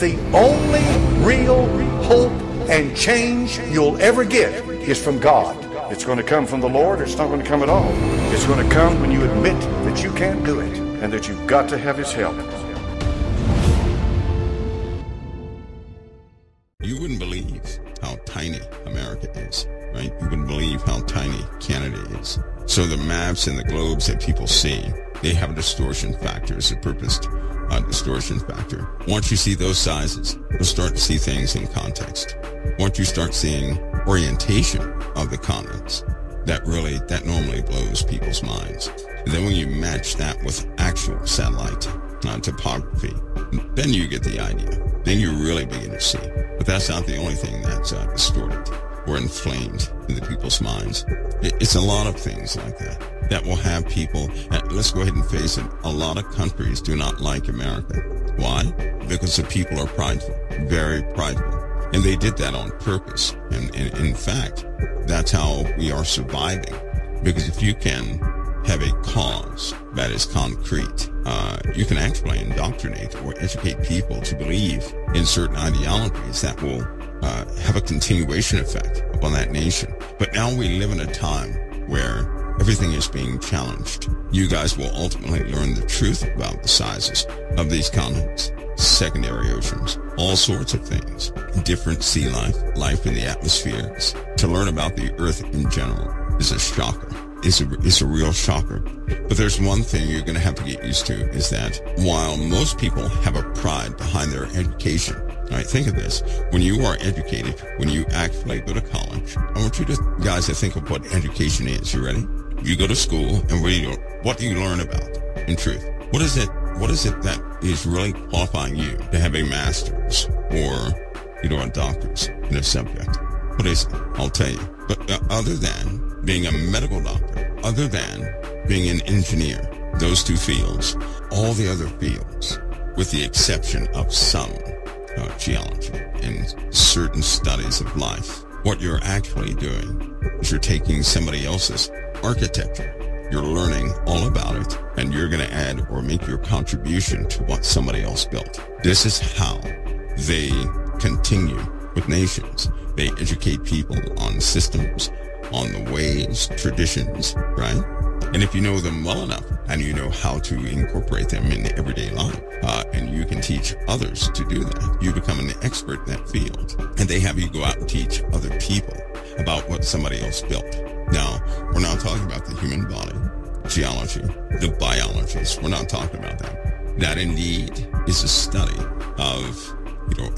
The only real hope and change you'll ever get is from God. It's going to come from the Lord, or it's not going to come at all. It's going to come when you admit that you can't do it and that you've got to have His help. You wouldn't believe how tiny America is, right? You wouldn't believe how tiny Canada is. So the maps and the globes that people see, they have a distortion factor. It's a purposed distortion factor. Once you see those sizes, you'll start to see things in context. Once you start seeing orientation of the continents, that normally blows people's minds. And then when you match that with actual satellite topography, then you get the idea. Then you really begin to see. But that's not the only thing that's distorted or inflamed in the people's minds. It's a lot of things like that that will have people, and let's go ahead and face it, a lot of countries do not like America. Why? Because the people are prideful, very prideful. And they did that on purpose. And in fact, that's how we are surviving. Because if you can have a cause that is concrete, you can actually indoctrinate or educate people to believe in certain ideologies that will have a continuation effect upon that nation. But now we live in a time where everything is being challenged. You guys will ultimately learn the truth about the sizes of these continents, secondary oceans, all sorts of things, different sea life, life in the atmospheres. To learn about the Earth in general is a shocker. It's a real shocker. But there's one thing you're going to have to get used to, is that while most people have a pride behind their education, right? Think of this. When you are educated, when you actually go to college, I want you guys to think of what education is. You ready? You go to school, and what do you learn about in truth? What is it that is really qualifying you to have a master's or, a doctor's in a subject? What is it? I'll tell you. But other than being a medical doctor, other than being an engineer, those two fields, all the other fields, with the exception of some geology and certain studies of life, what you're actually doing is you're taking somebody else's architecture. You're learning all about it, and you're going to add or make your contribution to what somebody else built. This is how they continue with nations. They educate people on systems, on the ways, traditions, right? And if you know them well enough, and you know how to incorporate them in the everyday life, and you can teach others to do that, you become an expert in that field. And they have you go out and teach other people about what somebody else built. Now, we're not talking about the human body, geology, the biologists. We're not talking about that. That indeed is a study of,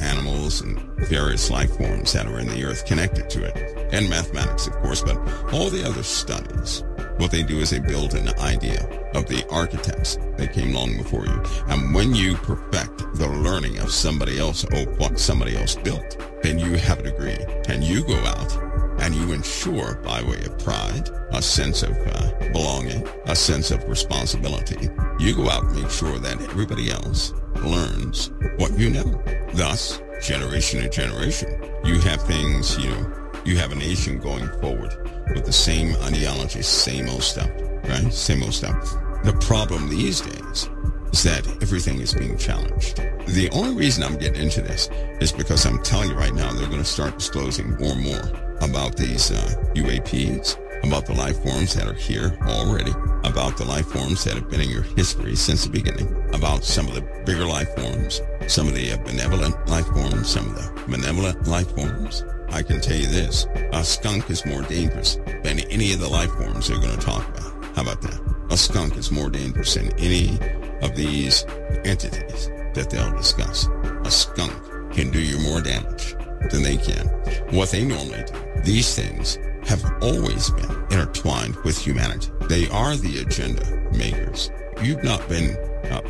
animals and various life forms that are in the earth connected to it. And mathematics, of course, but all the other studies, what they do is they build an idea of the architects that came long before you. And when you perfect the learning of somebody else or what somebody else built, then you have a degree and you go out and you ensure, by way of pride, a sense of belonging, a sense of responsibility. You go out and make sure that everybody else learns what you know. Thus, generation to generation, you have things, you have a nation going forward with the same ideology, same old stuff, right? Same old stuff. The problem these days is that everything is being challenged. The only reason I'm getting into this is because I'm telling you right now, they're going to start disclosing more and more about these UAPs, about the life forms that are here already, about the life forms that have been in your history since the beginning, about some of the bigger life forms, some of the benevolent life forms, some of the malevolent life forms. I can tell you this, a skunk is more dangerous than any of the life forms they're going to talk about. How about that? A skunk is more dangerous than any of these entities that they'll discuss. A skunk can do you more damage than they can. What they normally do. These things have always been intertwined with humanity. They are the agenda makers. You've not been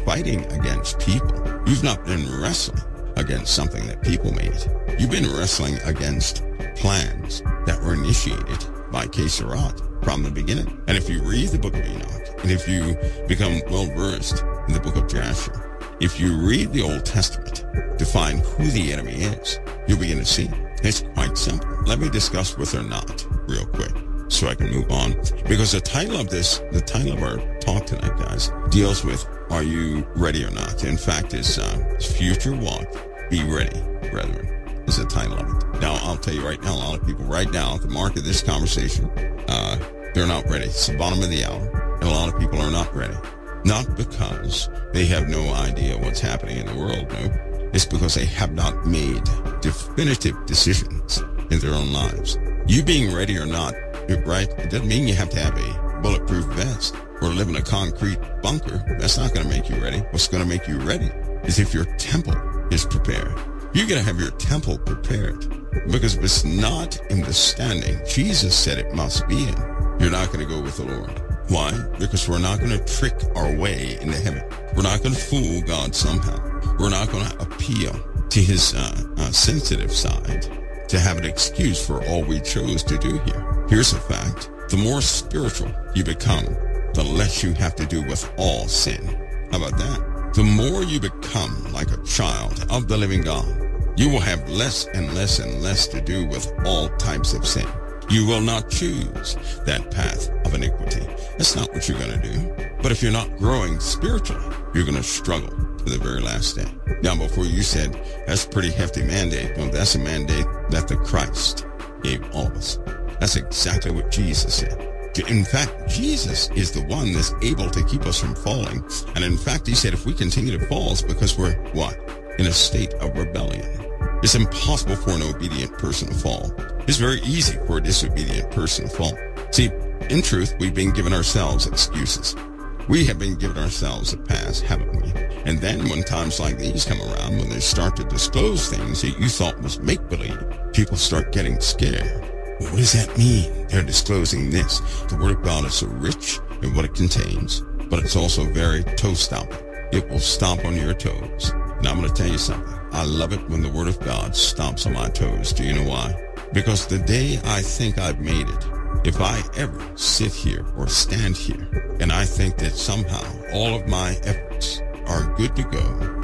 fighting against people. You've not been wrestling against something that people made. You've been wrestling against plans that were initiated by Kesarat from the beginning. And if you read the book of Enoch, and if you become well-versed in the book of Joshua, if you read the Old Testament to find who the enemy is, you'll begin to see it. It's quite simple. Let me discuss with or not real quick so I can move on. Because the title of our talk tonight, guys, deals with are you ready or not? In fact, it's Future Walk Be ready, brethren. It's a time limit. Now, I'll tell you right now, a lot of people right now at the mark of this conversation, they're not ready. It's the bottom of the hour, and a lot of people are not ready. Not because they have no idea what's happening in the world, no. It's because they have not made definitive decisions in their own lives. You being ready or not, right, it doesn't mean you have to have a bulletproof vest or live in a concrete bunker. That's not going to make you ready. What's going to make you ready is if your temple is prepared. You're going to have your temple prepared, because if it's not in the standing Jesus said it must be in, you're not going to go with the Lord. Why? Because we're not going to trick our way into heaven. We're not going to fool God somehow. We're not going to appeal to his sensitive side to have an excuse for all we chose to do here. Here's a fact. The more spiritual you become, the less you have to do with all sin. How about that? The more you become like a child of the living God, you will have less and less and less to do with all types of sin. You will not choose that path of iniquity. That's not what you're going to do. But if you're not growing spiritually, you're going to struggle to the very last day. Now, before you said, that's a pretty hefty mandate. Well, that's a mandate that the Christ gave all of us. That's exactly what Jesus said. In fact, Jesus is the one that's able to keep us from falling. And in fact, he said, if we continue to fall, it's because we're what? In a state of rebellion. It's impossible for an obedient person to fall. It's very easy for a disobedient person to fall. See, in truth, we've been giving ourselves excuses. We have been giving ourselves a pass, haven't we? And then when times like these come around, when they start to disclose things that you thought was make-believe, people start getting scared. Well, what does that mean? They're disclosing this. The Word of God is so rich in what it contains, but it's also very toe-stopping. It will stomp on your toes. Now, I'm going to tell you something. I love it when the Word of God stomps on my toes. Do you know why? Because the day I think I've made it, if I ever sit here or stand here and I think that somehow all of my efforts are good to go,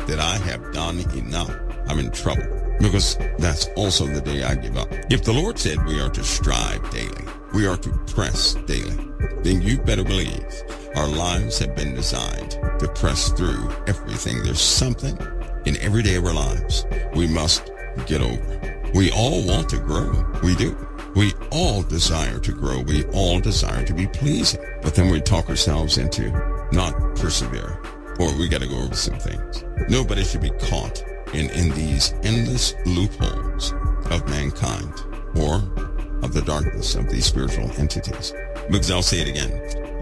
that I have done enough, I'm in trouble. Because that's also the day I give up. If the Lord said we are to strive daily, we are to press daily, then you better believe our lives have been designed to press through everything. There's something in every day of our lives we must get over. We all want to grow. We do. We all desire to grow. We all desire to be pleasing. But then we talk ourselves into not persevering, or we got to go over some things. Nobody should be caught in these endless loopholes of mankind or of the darkness of these spiritual entities. Because I'll say it again.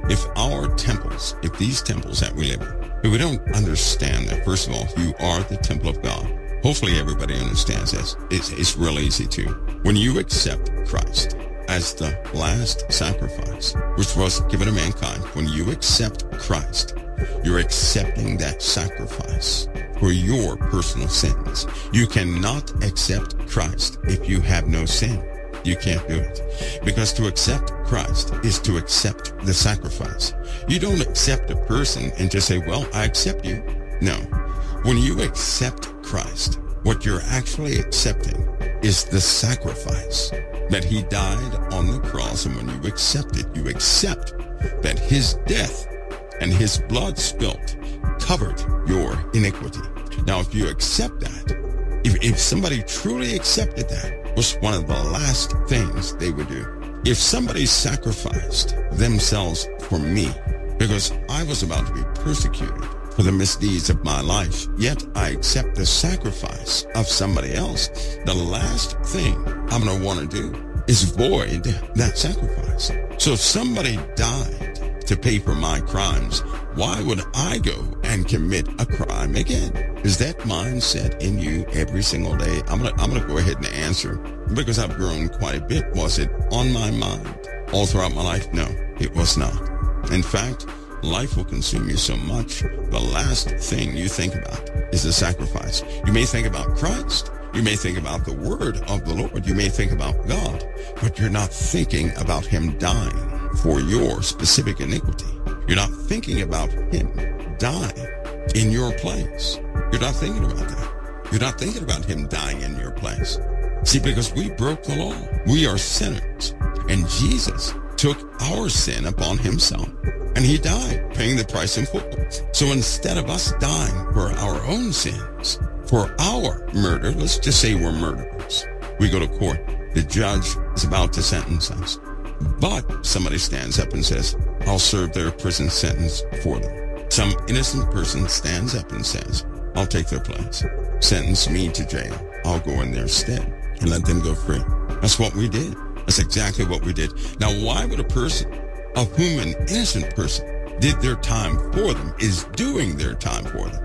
If these temples that we live in, if we don't understand that, first of all, you are the temple of God. Hopefully everybody understands this. It's real easy too. When you accept Christ as the last sacrifice, which was given to mankind, when you accept Christ, you're accepting that sacrifice for your personal sins. You cannot accept Christ if you have no sin. You can't do it. Because to accept Christ is to accept the sacrifice. You don't accept a person and just say, well, I accept you. No. When you accept Christ, what you're actually accepting is the sacrifice that he died on the cross. And when you accept it, you accept that his death and his blood spilt covered your iniquity. Now, if you accept that, if somebody truly accepted that, was one of the last things they would do. If somebody sacrificed themselves for me, because I was about to be persecuted for the misdeeds of my life, yet I accept the sacrifice of somebody else, the last thing I'm going to want to do is void that sacrifice. So if somebody died to pay for my crimes, why would I go and commit a crime again? Is that mindset in you every single day? I'm gonna go ahead and answer, because I've grown quite a bit. Was it on my mind all throughout my life? No, it was not. In fact, life will consume you so much, the last thing you think about is the sacrifice. You may think about Christ. You may think about the word of the Lord. You may think about God, but you're not thinking about him dying for your specific iniquity. You're not thinking about him dying in your place. You're not thinking about that. You're not thinking about him dying in your place. See, because we broke the law. We are sinners. And Jesus took our sin upon himself. And he died, paying the price in full. So instead of us dying for our own sins, for our murder. Let's just say we're murderers. We go to court. The judge is about to sentence us. But somebody stands up and says, I'll serve their prison sentence for them. Some innocent person stands up and says, I'll take their place. Sentence me to jail. I'll go in their stead and let them go free. That's what we did. That's exactly what we did. Now, why would a person, a human, innocent person, did their time for them, is doing their time for them?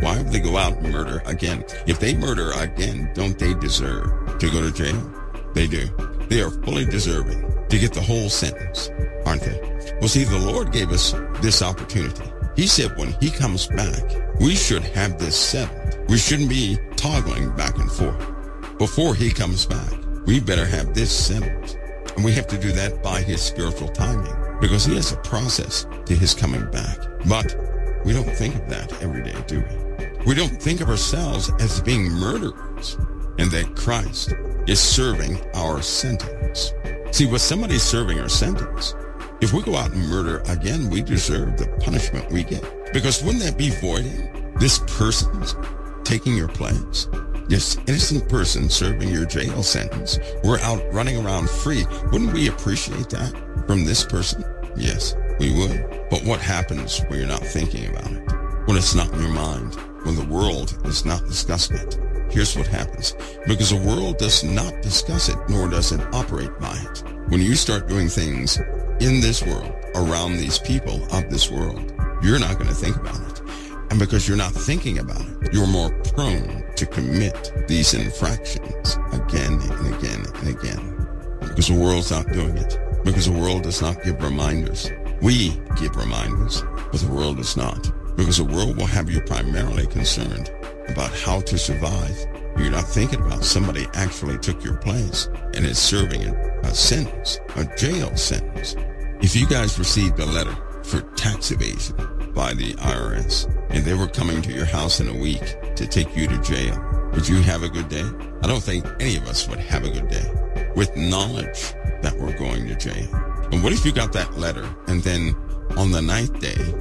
Why would they go out and murder again? If they murder again, don't they deserve to go to jail? They do. They are fully deserving to get the whole sentence, aren't they? Well, see, the Lord gave us this opportunity. He said when he comes back, we should have this settled. We shouldn't be toggling back and forth. Before he comes back, we better have this settled. And we have to do that by his spiritual timing, because he has a process to his coming back. But we don't think of that every day, do we? We don't think of ourselves as being murderers, and that Christ is serving our sentence. See, with somebody serving our sentence, if we go out and murder again, we deserve the punishment we get. Because wouldn't that be voiding this person's taking your place? This innocent person serving your jail sentence, we're out running around free. Wouldn't we appreciate that from this person? Yes, we would. But what happens when you're not thinking about it? When it's not in your mind? When the world is not discussing it? Here's what happens. Because the world does not discuss it, nor does it operate by it. When you start doing things in this world, around these people of this world, you're not going to think about it. And because you're not thinking about it, you're more prone to commit these infractions again and again and again. Because the world's not doing it. Because the world does not give reminders. We give reminders, but the world does not. Because the world will have you primarily concerned about how to survive. You're not thinking about somebody actually took your place and is serving a sentence, a jail sentence. If you guys received a letter for tax evasion by the IRS, and they were coming to your house in a week to take you to jail, would you have a good day? I don't think any of us would have a good day with knowledge that we're going to jail. And what if you got that letter and then on the ninth day,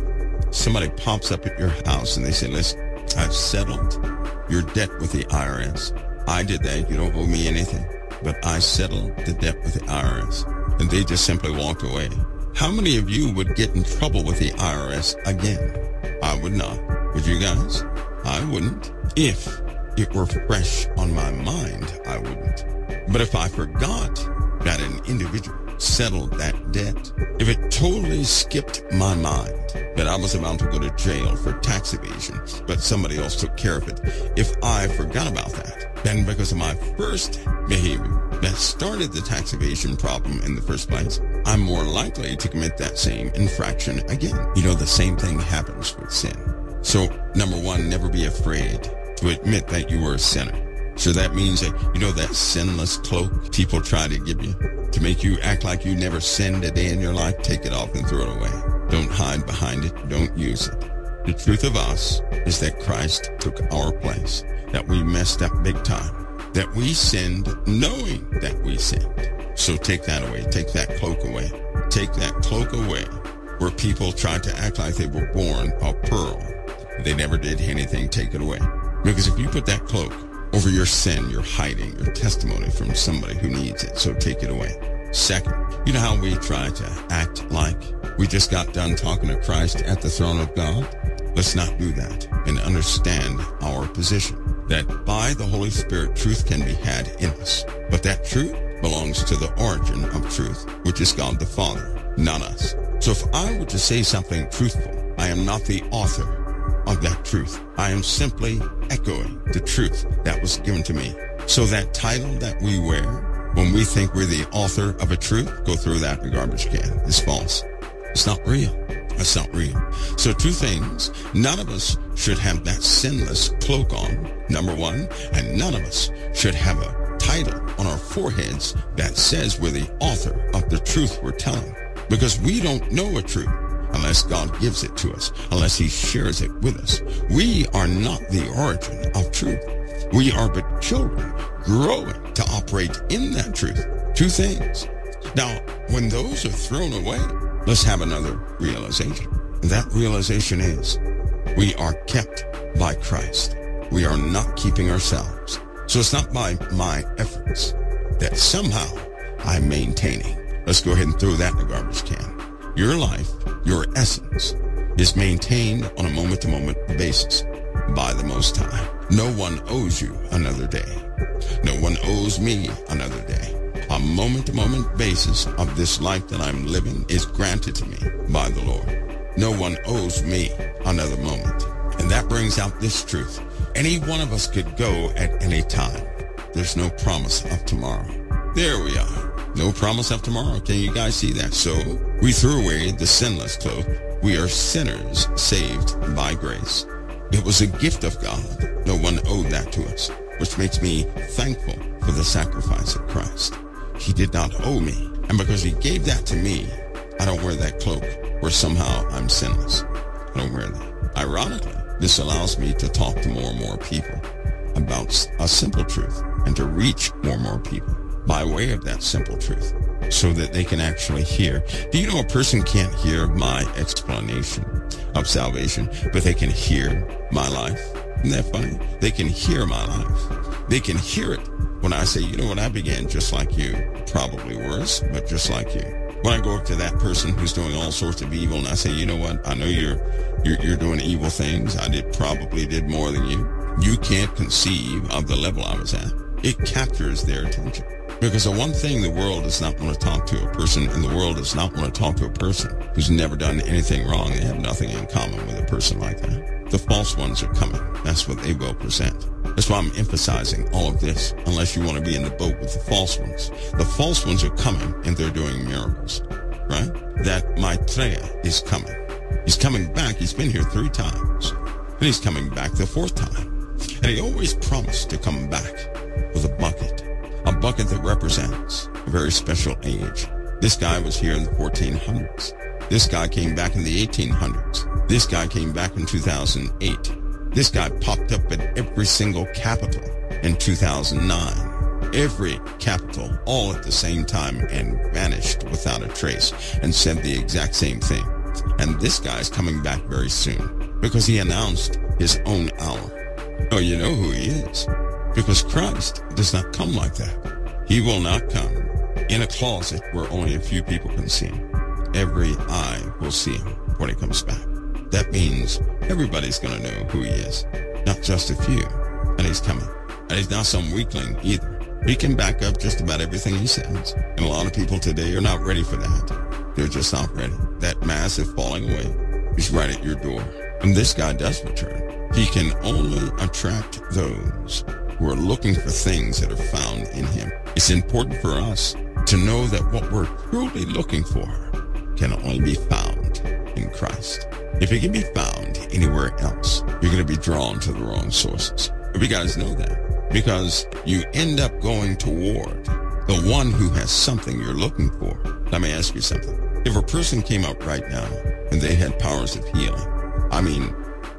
somebody pops up at your house and they say, listen, I've settled your debt with the IRS. I did that. You don't owe me anything, but I settled the debt with the IRS. And they just simply walked away. How many of you would get in trouble with the IRS again? I would not. Would you guys? I wouldn't. If it were fresh on my mind, I wouldn't. But if I forgot that an individual settled that debt, if it totally skipped my mind that I was about to go to jail for tax evasion, but somebody else took care of it, if I forgot about that, then because of my first behavior that started the tax evasion problem in the first place, I'm more likely to commit that same infraction again. You know, the same thing happens with sin. So, number one, never be afraid to admit that you were a sinner. So that means that, you know, that sinless cloak people try to give you to make you act like you never sinned a day in your life, take it off and throw it away. Don't hide behind it. Don't use it. The truth of us is that Christ took our place, that we messed up big time, that we sinned knowing that we sinned. So take that away. Take that cloak away. Take that cloak away where people try to act like they were born a pearl. They never did anything. Take it away. Because if you put that cloak over your sin, you're hiding your testimony from somebody who needs it, so take it away. Second, you know how we try to act like we just got done talking to Christ at the throne of God? Let's not do that, and understand our position, that by the Holy Spirit, truth can be had in us. But that truth belongs to the origin of truth, which is God the Father, not us. So if I were to say something truthful, I am not the author of that truth. I am simply echoing the truth that was given to me. So that title that we wear when we think we're the author of a truth, go throw that in the garbage can. It's false. It's not real. It's not real. So two things. None of us should have that sinless cloak on, number one, and none of us should have a title on our foreheads that says we're the author of the truth we're telling, because we don't know a truth unless God gives it to us, unless he shares it with us. We are not the origin of truth. We are but children growing to operate in that truth. Two things. Now, when those are thrown away, let's have another realization. And that realization is we are kept by Christ. we are not keeping ourselves. So it's not by my efforts that somehow I'm maintaining. Let's go ahead and throw that in the garbage can. Your life, your essence, is maintained on a moment-to-moment basis by the Most High. No one owes you another day. No one owes me another day. A moment-to-moment basis of this life that I'm living is granted to me by the Lord. No one owes me another moment. And that brings out this truth. Any one of us could go at any time. There's no promise of tomorrow. There we are. No promise of tomorrow. Can you guys see that? So we threw away the sinless cloak. We are sinners saved by grace. It was a gift of God. No one owed that to us, which makes me thankful for the sacrifice of Christ. He did not owe me. And because he gave that to me, I don't wear that cloak where somehow I'm sinless. I don't wear that. Ironically, this allows me to talk to more and more people about a simple truth and to reach more and more people by way of that simple truth so that they can actually hear. Do you know a person can't hear my explanation of salvation, but they can hear my life? Isn't that funny? They can hear my life. They can hear it when I say, you know what, I began just like you, probably worse, but just like you. When I go up to that person who's doing all sorts of evil and I say, you know what, I know you're doing evil things. I probably did more than you. You can't conceive of the level I was at. It captures their attention. Because the one thing the world does not want to talk to a person, and the world does not want to talk to a person who's never done anything wrong. They have nothing in common with a person like that. The false ones are coming. That's what they will present. That's why I'm emphasizing all of this, unless you want to be in the boat with the false ones. The false ones are coming, and they're doing miracles, right? That Maitreya is coming. He's coming back. He's been here 3 times, and he's coming back the 4th time. And he always promised to come back with a bucket that represents a very special age. This guy was here in the 1400s. This guy came back in the 1800s. This guy came back in 2008. This guy popped up at every single capital in 2009, every capital, all at the same time, and vanished without a trace, and said the exact same thing. And this guy's coming back very soon because he announced his own hour. Oh, you know who he is, because Christ does not come like that. He will not come in a closet where only a few people can see him. Every eye will see him when he comes back. That means everybody's going to know who he is, not just a few. And he's coming. And he's not some weakling either. He can back up just about everything he says. And a lot of people today are not ready for that. They're just not ready. That massive falling away is right at your door. And this guy does return. He can only attract those who are looking for things that are found in him. It's important for us to know that what we're truly looking for can only be found in Christ. If it can be found anywhere else, you're going to be drawn to the wrong sources. If you guys know that, because you end up going toward the one who has something you're looking for. Let me ask you something. If a person came up right now and they had powers of healing, I mean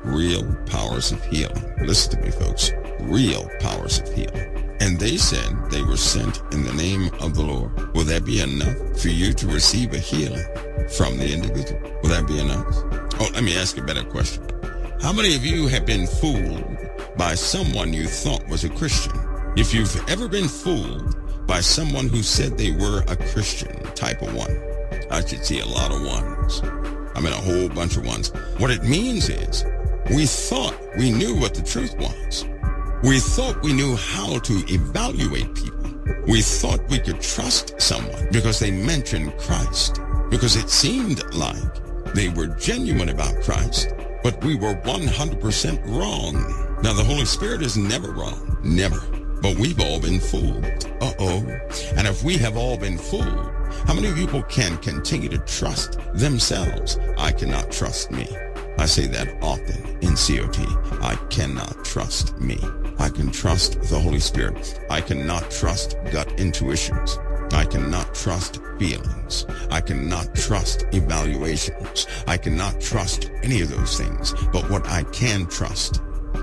real powers of healing. Listen to me, folks. Real powers of healing. And they said they were sent in the name of the Lord. Will that be enough for you to receive a healing from the individual? Will that be enough? Oh, let me ask you a better question. How many of you have been fooled by someone you thought was a Christian? If you've ever been fooled by someone who said they were a Christian, type of one. I should see a lot of ones. I mean, a whole bunch of ones. What it means is we thought we knew what the truth was. We thought we knew how to evaluate people. We thought we could trust someone because they mentioned Christ, because it seemed like they were genuine about Christ, but we were 100% wrong. Now, the Holy Spirit is never wrong, never, but we've all been fooled. Uh-oh. And if we have all been fooled, how many people can continue to trust themselves? I cannot trust me. I say that often in COT. I cannot trust me. I can trust the Holy Spirit. I cannot trust gut intuitions. I cannot trust feelings. I cannot trust evaluations. I cannot trust any of those things. But what I can trust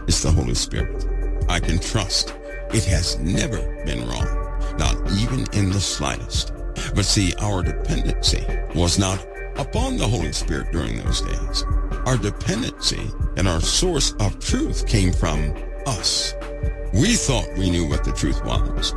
is the Holy Spirit. I can trust. It has never been wrong, not even in the slightest. But see, our dependency was not upon the Holy Spirit during those days. Our dependency and our source of truth came from us. We thought we knew what the truth was.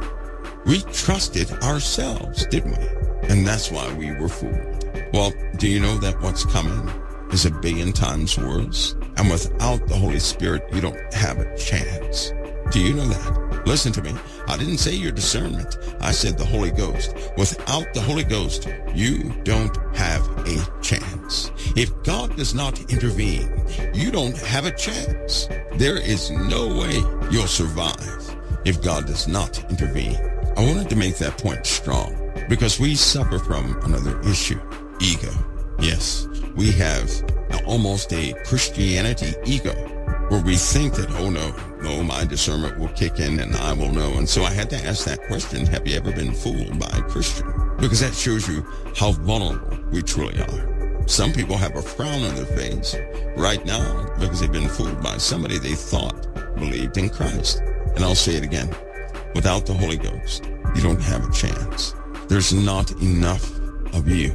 We trusted ourselves, didn't we? And that's why we were fooled. Well, do you know that what's coming is 1,000,000,000 times worse? And without the Holy Spirit, you don't have a chance. Do you know that? Listen to me. I didn't say your discernment. I said the Holy Ghost. Without the Holy Ghost, you don't have a chance. If God does not intervene, you don't have a chance. There is no way you'll survive if God does not intervene. I wanted to make that point strong because we suffer from another issue, ego. Yes, we have almost a Christianity ego where we think that, oh no, my discernment will kick in and I will know. And so I had to ask that question, have you ever been fooled by a Christian? Because that shows you how vulnerable we truly are. Some people have a frown on their face right now because they've been fooled by somebody they thought believed in Christ. And I'll say it again, without the Holy Ghost, you don't have a chance. There's not enough of you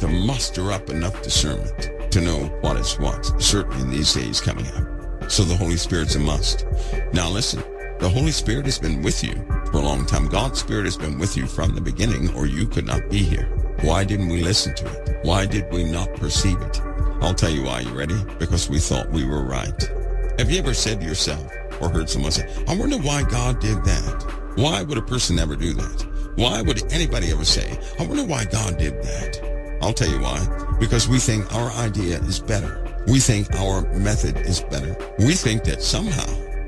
to muster up enough discernment to know what is what, certainly in these days coming up. So the Holy Spirit's a must. Now listen, the Holy Spirit has been with you for a long time. God's Spirit has been with you from the beginning, or you could not be here. Why didn't we listen to it? Why did we not perceive it? I'll tell you why. You ready? Because we thought we were right. Have you ever said to yourself or heard someone say, I wonder why God did that? Why would a person ever do that? Why would anybody ever say, I wonder why God did that? I'll tell you why. Because we think our idea is better. We think our method is better. We think that somehow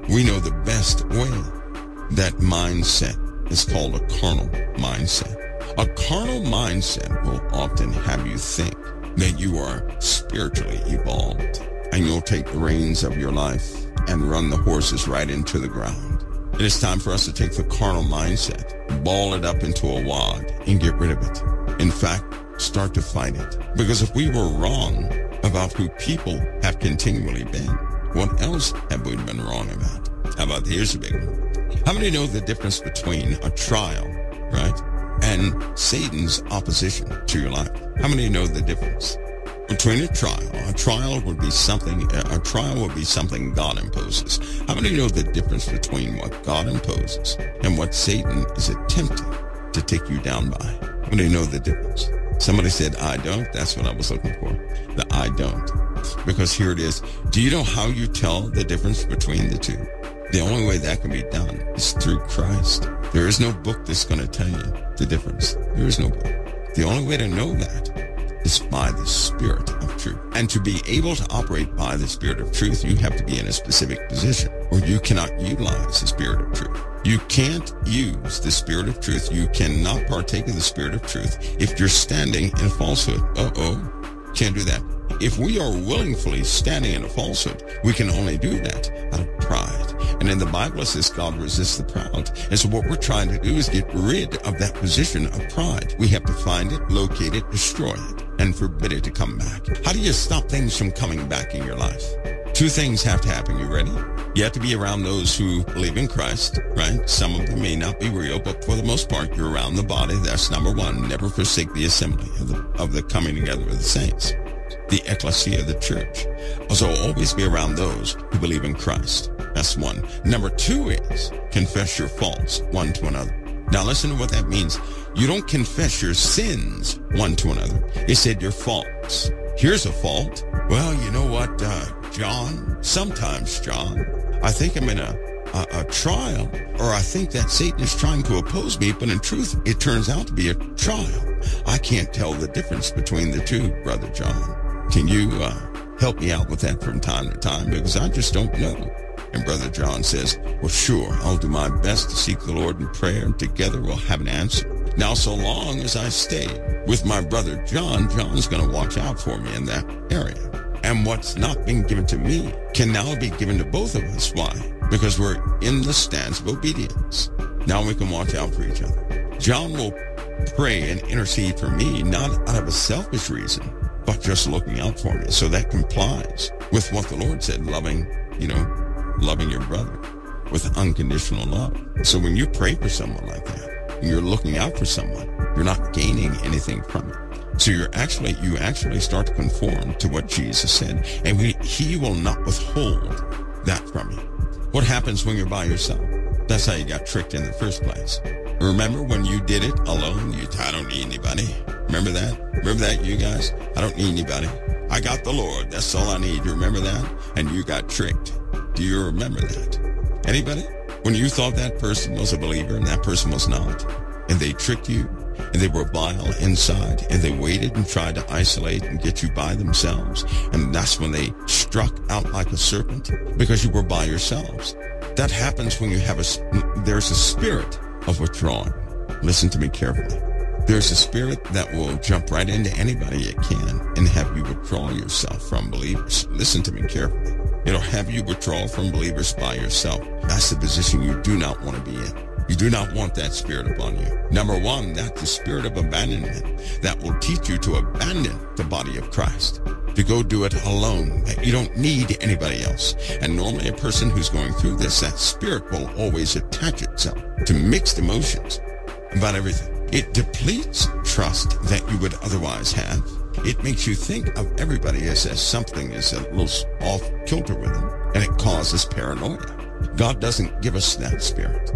we know the best way. That mindset is called a carnal mindset. A carnal mindset will often have you think that you are spiritually evolved and you'll take the reins of your life and run the horses right into the ground. It is time for us to take the carnal mindset, ball it up into a wad, and get rid of it. In fact, start to fight it. Because if we were wrong about who people have continually been, what else have we been wrong about? How about, here's a big one. How many know the difference between a trial, right, and Satan's opposition to your life? How many know the difference between a trial would be something, God imposes. How many know the difference between what God imposes and what Satan is attempting to take you down by? How many know the difference? Somebody said, I don't. That's what I was looking for. The I don't. Because here it is. Do you know how you tell the difference between the two? The only way that can be done is through Christ. There is no book that's going to tell you the difference. There is no book. The only way to know that is by the Spirit of truth. And to be able to operate by the Spirit of truth, you have to be in a specific position or you cannot utilize the Spirit of truth. You can't use the Spirit of truth. You cannot partake of the Spirit of truth if you're standing in falsehood. Can't do that. If we are willingly standing in a falsehood, we can only do that out of pride. And in the Bible, it says God resists the proud. And so what we're trying to do is get rid of that position of pride. We have to find it, locate it, destroy it, and forbid it to come back. How do you stop things from coming back in your life? Two things have to happen. You ready? You have to be around those who believe in Christ, right? Some of them may not be real, but for the most part, you're around the body. That's number one. Never forsake the assembly of the coming together of the saints, the ecclesia of the church. Also, always be around those who believe in Christ. That's one. Number two is confess your faults one to another. Now, listen to what that means. You don't confess your sins one to another. It said your faults. Here's a fault. Well, you know what, John? Sometimes, John, I think I'm in a trial, or I think that Satan is trying to oppose me, but in truth, it turns out to be a trial. I can't tell the difference between the two, Brother John. Can you help me out with that from time to time? Because I just don't know. And Brother John says, well, sure, I'll do my best to seek the Lord in prayer, and together we'll have an answer. Now, so long as I stay with my brother John, John's going to watch out for me in that area. And what's not being given to me can now be given to both of us. Why? Because we're in the stance of obedience. Now we can watch out for each other. John will pray and intercede for me, not out of a selfish reason, but just looking out for me. So that complies with what the Lord said, loving your brother with unconditional love. So when you pray for someone like that, you're looking out for someone, you're not gaining anything from it. So you actually start to conform to what Jesus said, and he will not withhold that from you. What happens when you're by yourself? That's how you got tricked in the first place. Remember when you did it alone? I don't need anybody. Remember that? Remember that, you guys? I don't need anybody. I got the Lord. That's all I need. You remember that? And you got tricked. Do you remember that? Anybody? When you thought that person was a believer and that person was not, and they tricked you, and they were vile inside, and they waited and tried to isolate and get you by themselves, and that's when they struck out like a serpent, because you were by yourselves. That happens when you have there's a spirit of withdrawing. Listen to me carefully. There's a spirit that will jump right into anybody it can and have you withdraw yourself from believers. Listen to me carefully. It'll have you withdraw from believers by yourself. That's the position you do not want to be in. You do not want that spirit upon you. Number one, that's the spirit of abandonment that will teach you to abandon the body of Christ, to go do it alone. You don't need anybody else. And normally a person who's going through this, that spirit will always attach itself to mixed emotions about everything. It depletes trust that you would otherwise have. It makes you think of everybody as something is a little off kilter with them, and it causes paranoia. God doesn't give us that spirit.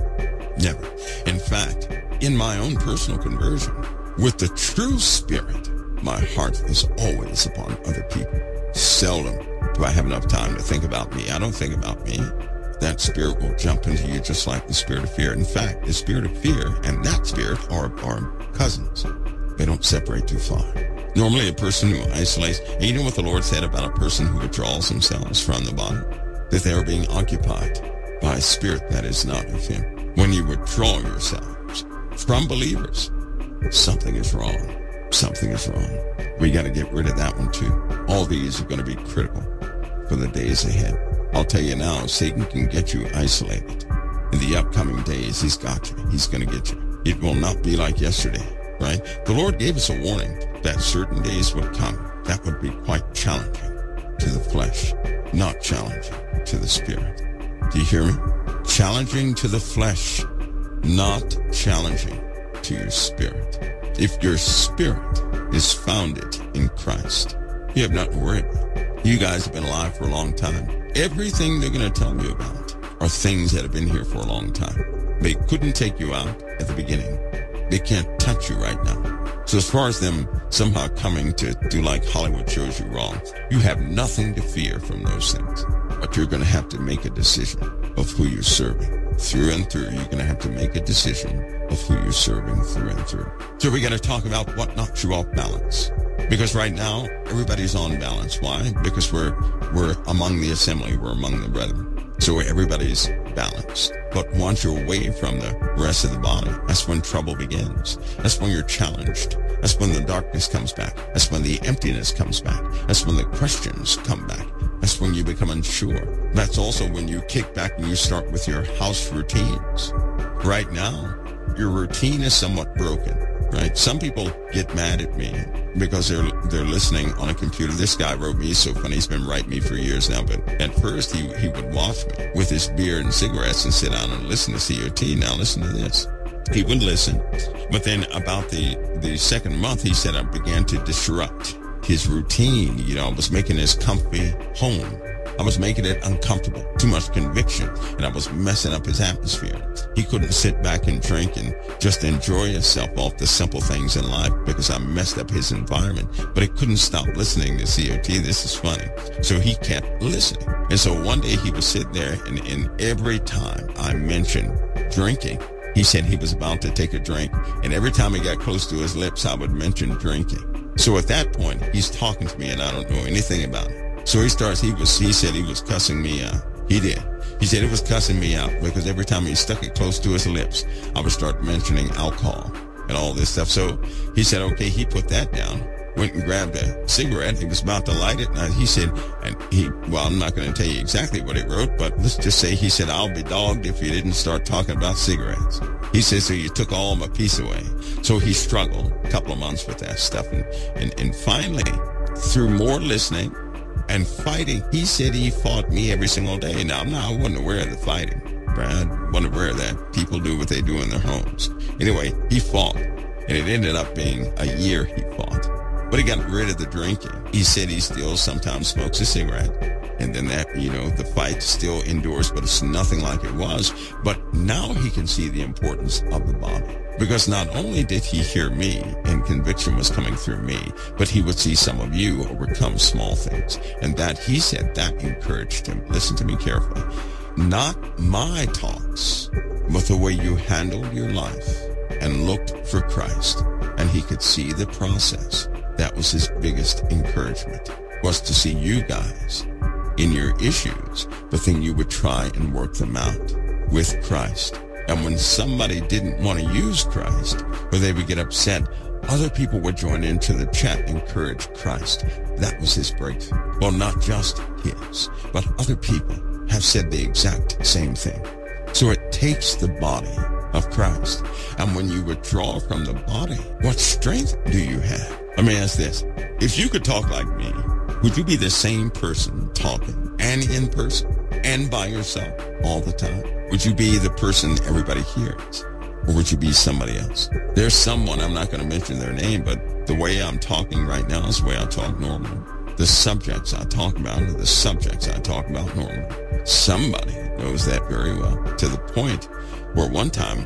Never. In fact, in my own personal conversion, with the true spirit, my heart is always upon other people. Seldom do I have enough time to think about me. I don't think about me. That spirit will jump into you just like the spirit of fear. In fact, the spirit of fear and that spirit are cousins. They don't separate too far. Normally a person who isolates, and you know what the Lord said about a person who withdraws themselves from the body? That they are being occupied by a spirit that is not of him. When you withdraw yourselves from believers, something is wrong. Something is wrong. We got to get rid of that one too. All these are going to be critical for the days ahead. I'll tell you now, Satan can get you isolated. In the upcoming days, he's got you. He's going to get you. It will not be like yesterday, right? The Lord gave us a warning that certain days would come. That would be quite challenging to the flesh, not challenging to the spirit. Do you hear me? Challenging to the flesh, not challenging to your spirit. If your spirit is founded in Christ, you have nothing to worry about. You guys have been alive for a long time. Everything they're going to tell you about are things that have been here for a long time. They couldn't take you out at the beginning. They can't touch you right now. So as far as them somehow coming to do like Hollywood shows you wrong, you have nothing to fear from those things. But you're going to have to make a decision of who you're serving. Through and through, you're going to have to make a decision of who you're serving through and through. So we're going to talk about what knocks you off balance. Because right now, everybody's on balance. Why? Because we're among the assembly. We're among the brethren. So everybody's balanced. But once you're away from the rest of the body, that's when trouble begins. That's when you're challenged. That's when the darkness comes back. That's when the emptiness comes back. That's when the questions come back. That's when you become unsure. That's also when you kick back and you start with your house routines. Right now, your routine is somewhat broken, right? Some people get mad at me because they're listening on a computer. This guy wrote me, so funny, he's been writing me for years now, but at first he would watch me with his beer and cigarettes and sit down and listen to COT. Now listen to this. He would listen, but then about the second month, he said I began to disrupt his routine. You know, I was making his comfy home. I was making it uncomfortable, too much conviction, and I was messing up his atmosphere. He couldn't sit back and drink and just enjoy himself off the simple things in life because I messed up his environment. But he couldn't stop listening to COT. This is funny. So he kept listening. And so one day he would sit there, and every time I mentioned drinking, he said he was about to take a drink. And every time he got close to his lips, I would mention drinking. So at that point, he's talking to me, and I don't know anything about it. So he said he was cussing me out. He did. He said it was cussing me out because every time he stuck it close to his lips, I would start mentioning alcohol and all this stuff. So he said, okay, he put that down, went and grabbed a cigarette. He was about to light it. And he said, well, I'm not going to tell you exactly what he wrote, but let's just say he said, I'll be dogged if you didn't start talking about cigarettes. He said, so you took all my peace away. So he struggled a couple of months with that stuff. And finally, through more listening and fighting, he said he fought me every single day. Now, I wasn't aware of the fighting, Brad. I wasn't aware of that. People do what they do in their homes. Anyway, he fought, and it ended up being a year he fought. But he got rid of the drinking. He said he still sometimes smokes a cigarette. And then that, you know, the fight still endures, but it's nothing like it was. But now he can see the importance of the body. Because not only did he hear me, and conviction was coming through me, but he would see some of you overcome small things. And that, he said, that encouraged him. Listen to me carefully. Not my talks, but the way you handled your life and looked for Christ. And he could see the process. That was his biggest encouragement, was to see you guys in your issues, but then you would try and work them out with Christ. And when somebody didn't want to use Christ, or they would get upset, other people would join into the chat, encourage Christ. That was his breakthrough. Well, not just his, but other people have said the exact same thing. So it takes the body of Christ. And when you withdraw from the body, what strength do you have? Let me ask this. If you could talk like me, would you be the same person talking and in person and by yourself all the time? Would you be the person everybody hears? Or would you be somebody else? There's someone, I'm not going to mention their name, but the way I'm talking right now is the way I talk normally. The subjects I talk about are the subjects I talk about normally. Somebody knows that very well, to the point where one time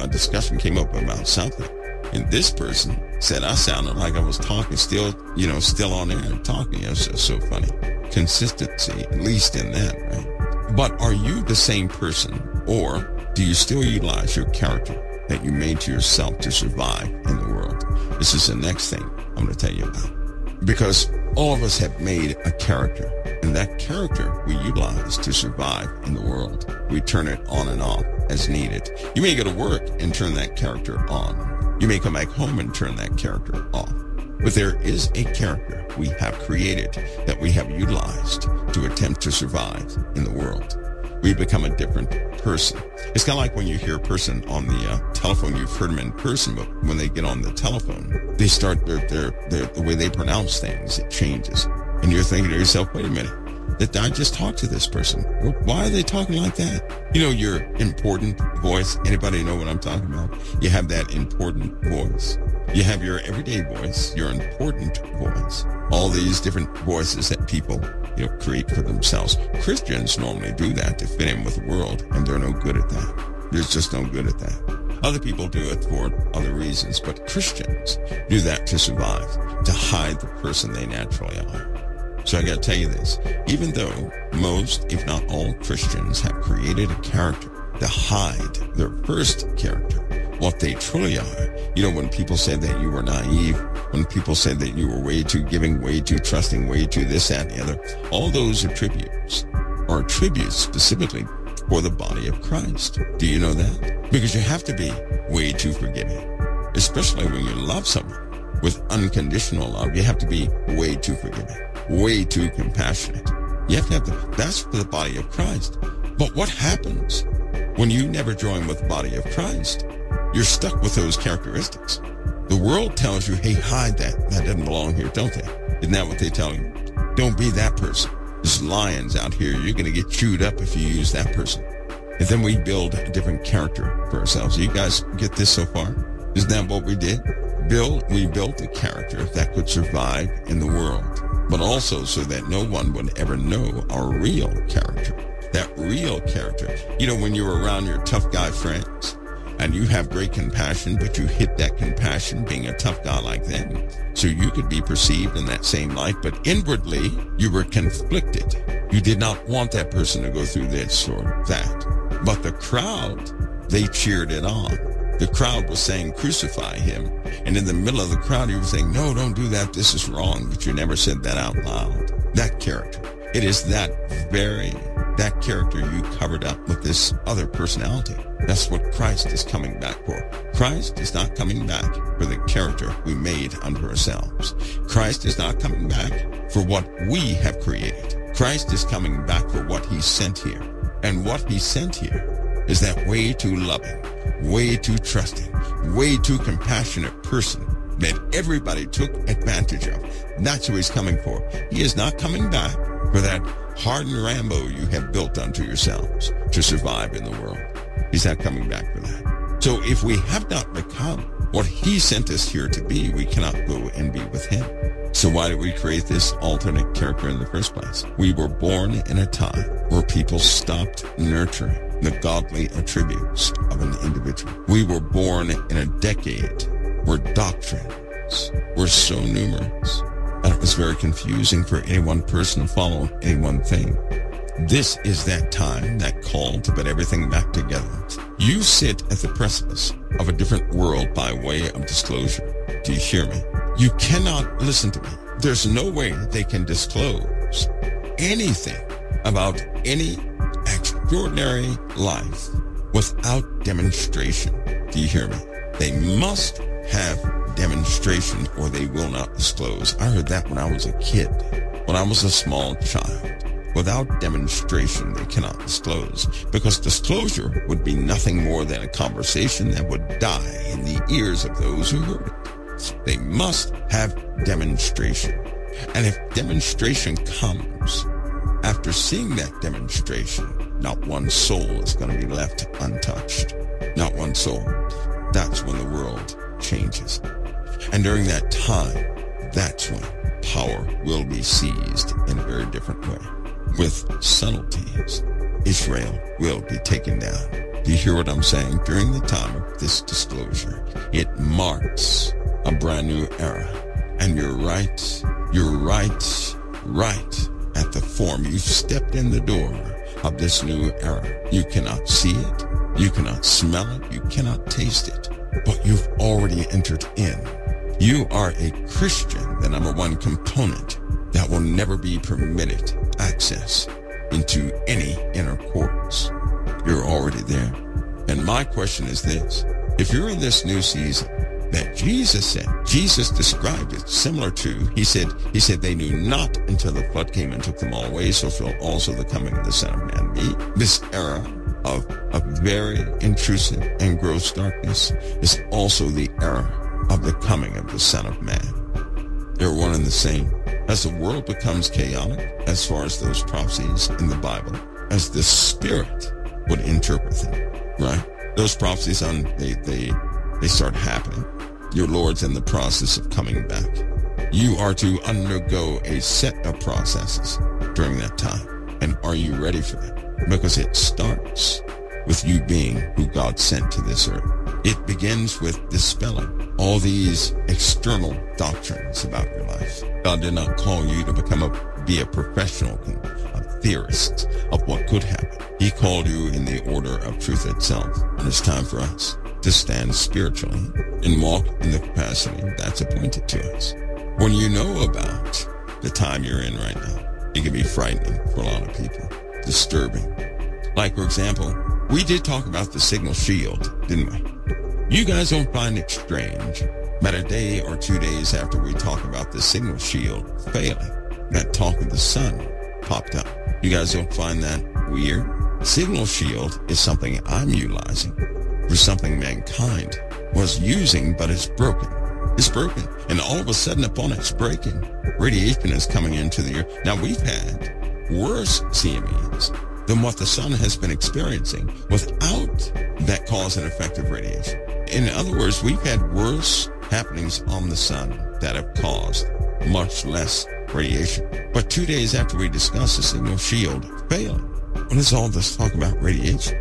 a discussion came up about something, and this person said I sounded like I was talking still, you know, still on air talking. It was so funny. Consistency, at least in that, right? But are you the same person, or do you still utilize your character that you made to yourself to survive in the world? This is the next thing I'm going to tell you about, because all of us have made a character, and that character we utilize to survive in the world. We turn it on and off as needed. You may go to work and turn that character on. You may come back home and turn that character off. But there is a character we have created that we have utilized to attempt to survive in the world. We become a different person. It's kind of like when you hear a person on the telephone, you've heard them in person, but when they get on the telephone, they start the way they pronounce things, it changes. And you're thinking to yourself, wait a minute, that I just talked to this person. Why are they talking like that? You know, your important voice. Anybody know what I'm talking about? You have that important voice. You have your everyday voice, your important voice. All these different voices that people, you know, create for themselves. Christians normally do that to fit in with the world, and they're no good at that. They're just no good at that. Other people do it for other reasons, but Christians do that to survive, to hide the person they naturally are. So I got to tell you this, even though most, if not all, Christians have created a character to hide their first character, what they truly are. You know, when people said that you were naive, when people said that you were way too giving, way too trusting, way too this, that, and the other, all those attributes are attributes specifically for the body of Christ. Do you know that? Because you have to be way too forgiving, especially when you love someone with unconditional love. You have to be way too forgiving, way too compassionate. You have to have the, that's for the body of Christ. But what happens when you never join with the body of Christ? You're stuck with those characteristics. The world tells you, hey, hide that. That doesn't belong here, don't they? Isn't that what they tell you? Don't be that person. There's lions out here. You're going to get chewed up if you use that person. And then we build a different character for ourselves. You guys get this so far? Isn't that what we did? We built a character that could survive in the world, but also so that no one would ever know our real character. That real character. You know, when you're around your tough guy friends, and you have great compassion, but you hit that compassion being a tough guy like them. So you could be perceived in that same light, but inwardly you were conflicted. You did not want that person to go through this or that. But the crowd, they cheered it on. The crowd was saying, crucify him. And in the middle of the crowd, you were saying, no, don't do that. This is wrong. But you never said that out loud. That character. It is that character you covered up with this other personality. That's what Christ is coming back for. Christ is not coming back for the character we made unto ourselves. Christ is not coming back for what we have created. Christ is coming back for what he sent here. And what he sent here is that way too loving, way too trusting, way too compassionate person that everybody took advantage of. That's who he's coming for. He is not coming back for that hardened Rambo you have built unto yourselves to survive in the world. He's not coming back for that. So if we have not become what he sent us here to be, we cannot go and be with him. So why did we create this alternate character in the first place? We were born in a time where people stopped nurturing the godly attributes of an individual. We were born in a decade where doctrines were so numerous that it was very confusing for any one person to follow any one thing. This is that time, that call to put everything back together. You sit at the precipice of a different world by way of disclosure. Do you hear me? You cannot listen to me. There's no way they can disclose anything about any extraordinary life without demonstration. Do you hear me? They must have demonstration or they will not disclose. I heard that when I was a kid, when I was a small child. Without demonstration, they cannot disclose, because disclosure would be nothing more than a conversation that would die in the ears of those who heard it. They must have demonstration. And if demonstration comes, after seeing that demonstration, not one soul is going to be left untouched. Not one soul. That's when the world changes. And during that time, that's when power will be seized in a very different way. With subtleties, Israel will be taken down. Do you hear what I'm saying? During the time of this disclosure, it marks a brand new era. And you're right at the form. You've stepped in the door of this new era. You cannot see it. You cannot smell it. You cannot taste it. But you've already entered in. You are a Christian, the number one component that will never be permitted access into any inner courts. You're already there. And my question is this: if you're in this new season that Jesus said, Jesus described it similar to, he said they knew not until the flood came and took them all away, so shall also the coming of the Son of Man be. This era of a very intrusive and gross darkness is also the era of the coming of the Son of Man. They're one and the same. As the world becomes chaotic, as far as those prophecies in the Bible, as the Spirit would interpret them, right? Those prophecies, they start happening. Your Lord's in the process of coming back. You are to undergo a set of processes during that time. And are you ready for that? Because it starts with you being who God sent to this earth. It begins with dispelling all these external doctrines about your life. God did not call you to be a professional, a theorist of what could happen. He called you in the order of truth itself. And it's time for us to stand spiritually and walk in the capacity that's appointed to us. When you know about the time you're in right now, it can be frightening for a lot of people, disturbing. Like, for example, we did talk about the signal shield, didn't we? You guys don't find it strange that a day or 2 days after we talk about the signal shield failing, that talk of the sun popped up. You guys don't find that weird? Signal shield is something I'm utilizing for something mankind was using, but it's broken. It's broken. And all of a sudden, upon its breaking, radiation is coming into the earth. Now, we've had worse CMEs than what the sun has been experiencing without that cause and effect of radiation. In other words, we've had worse happenings on the sun that have caused much less radiation. But 2 days after we discuss the signal shield failing, what is all this talk about radiation?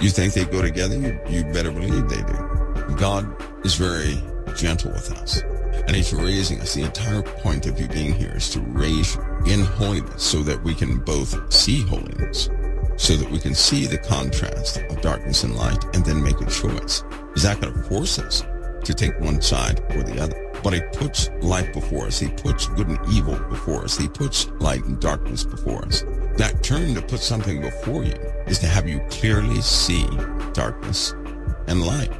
You think they go together? You better believe they do. God is very gentle with us, and he's raising us. The entire point of you being here is to raise you in holiness so that we can both see holiness, so that we can see the contrast of darkness and light and then make a choice. He's not going to force us to take one side or the other. But he puts light before us. He puts good and evil before us. He puts light and darkness before us. That term, to put something before you, is to have you clearly see darkness and light.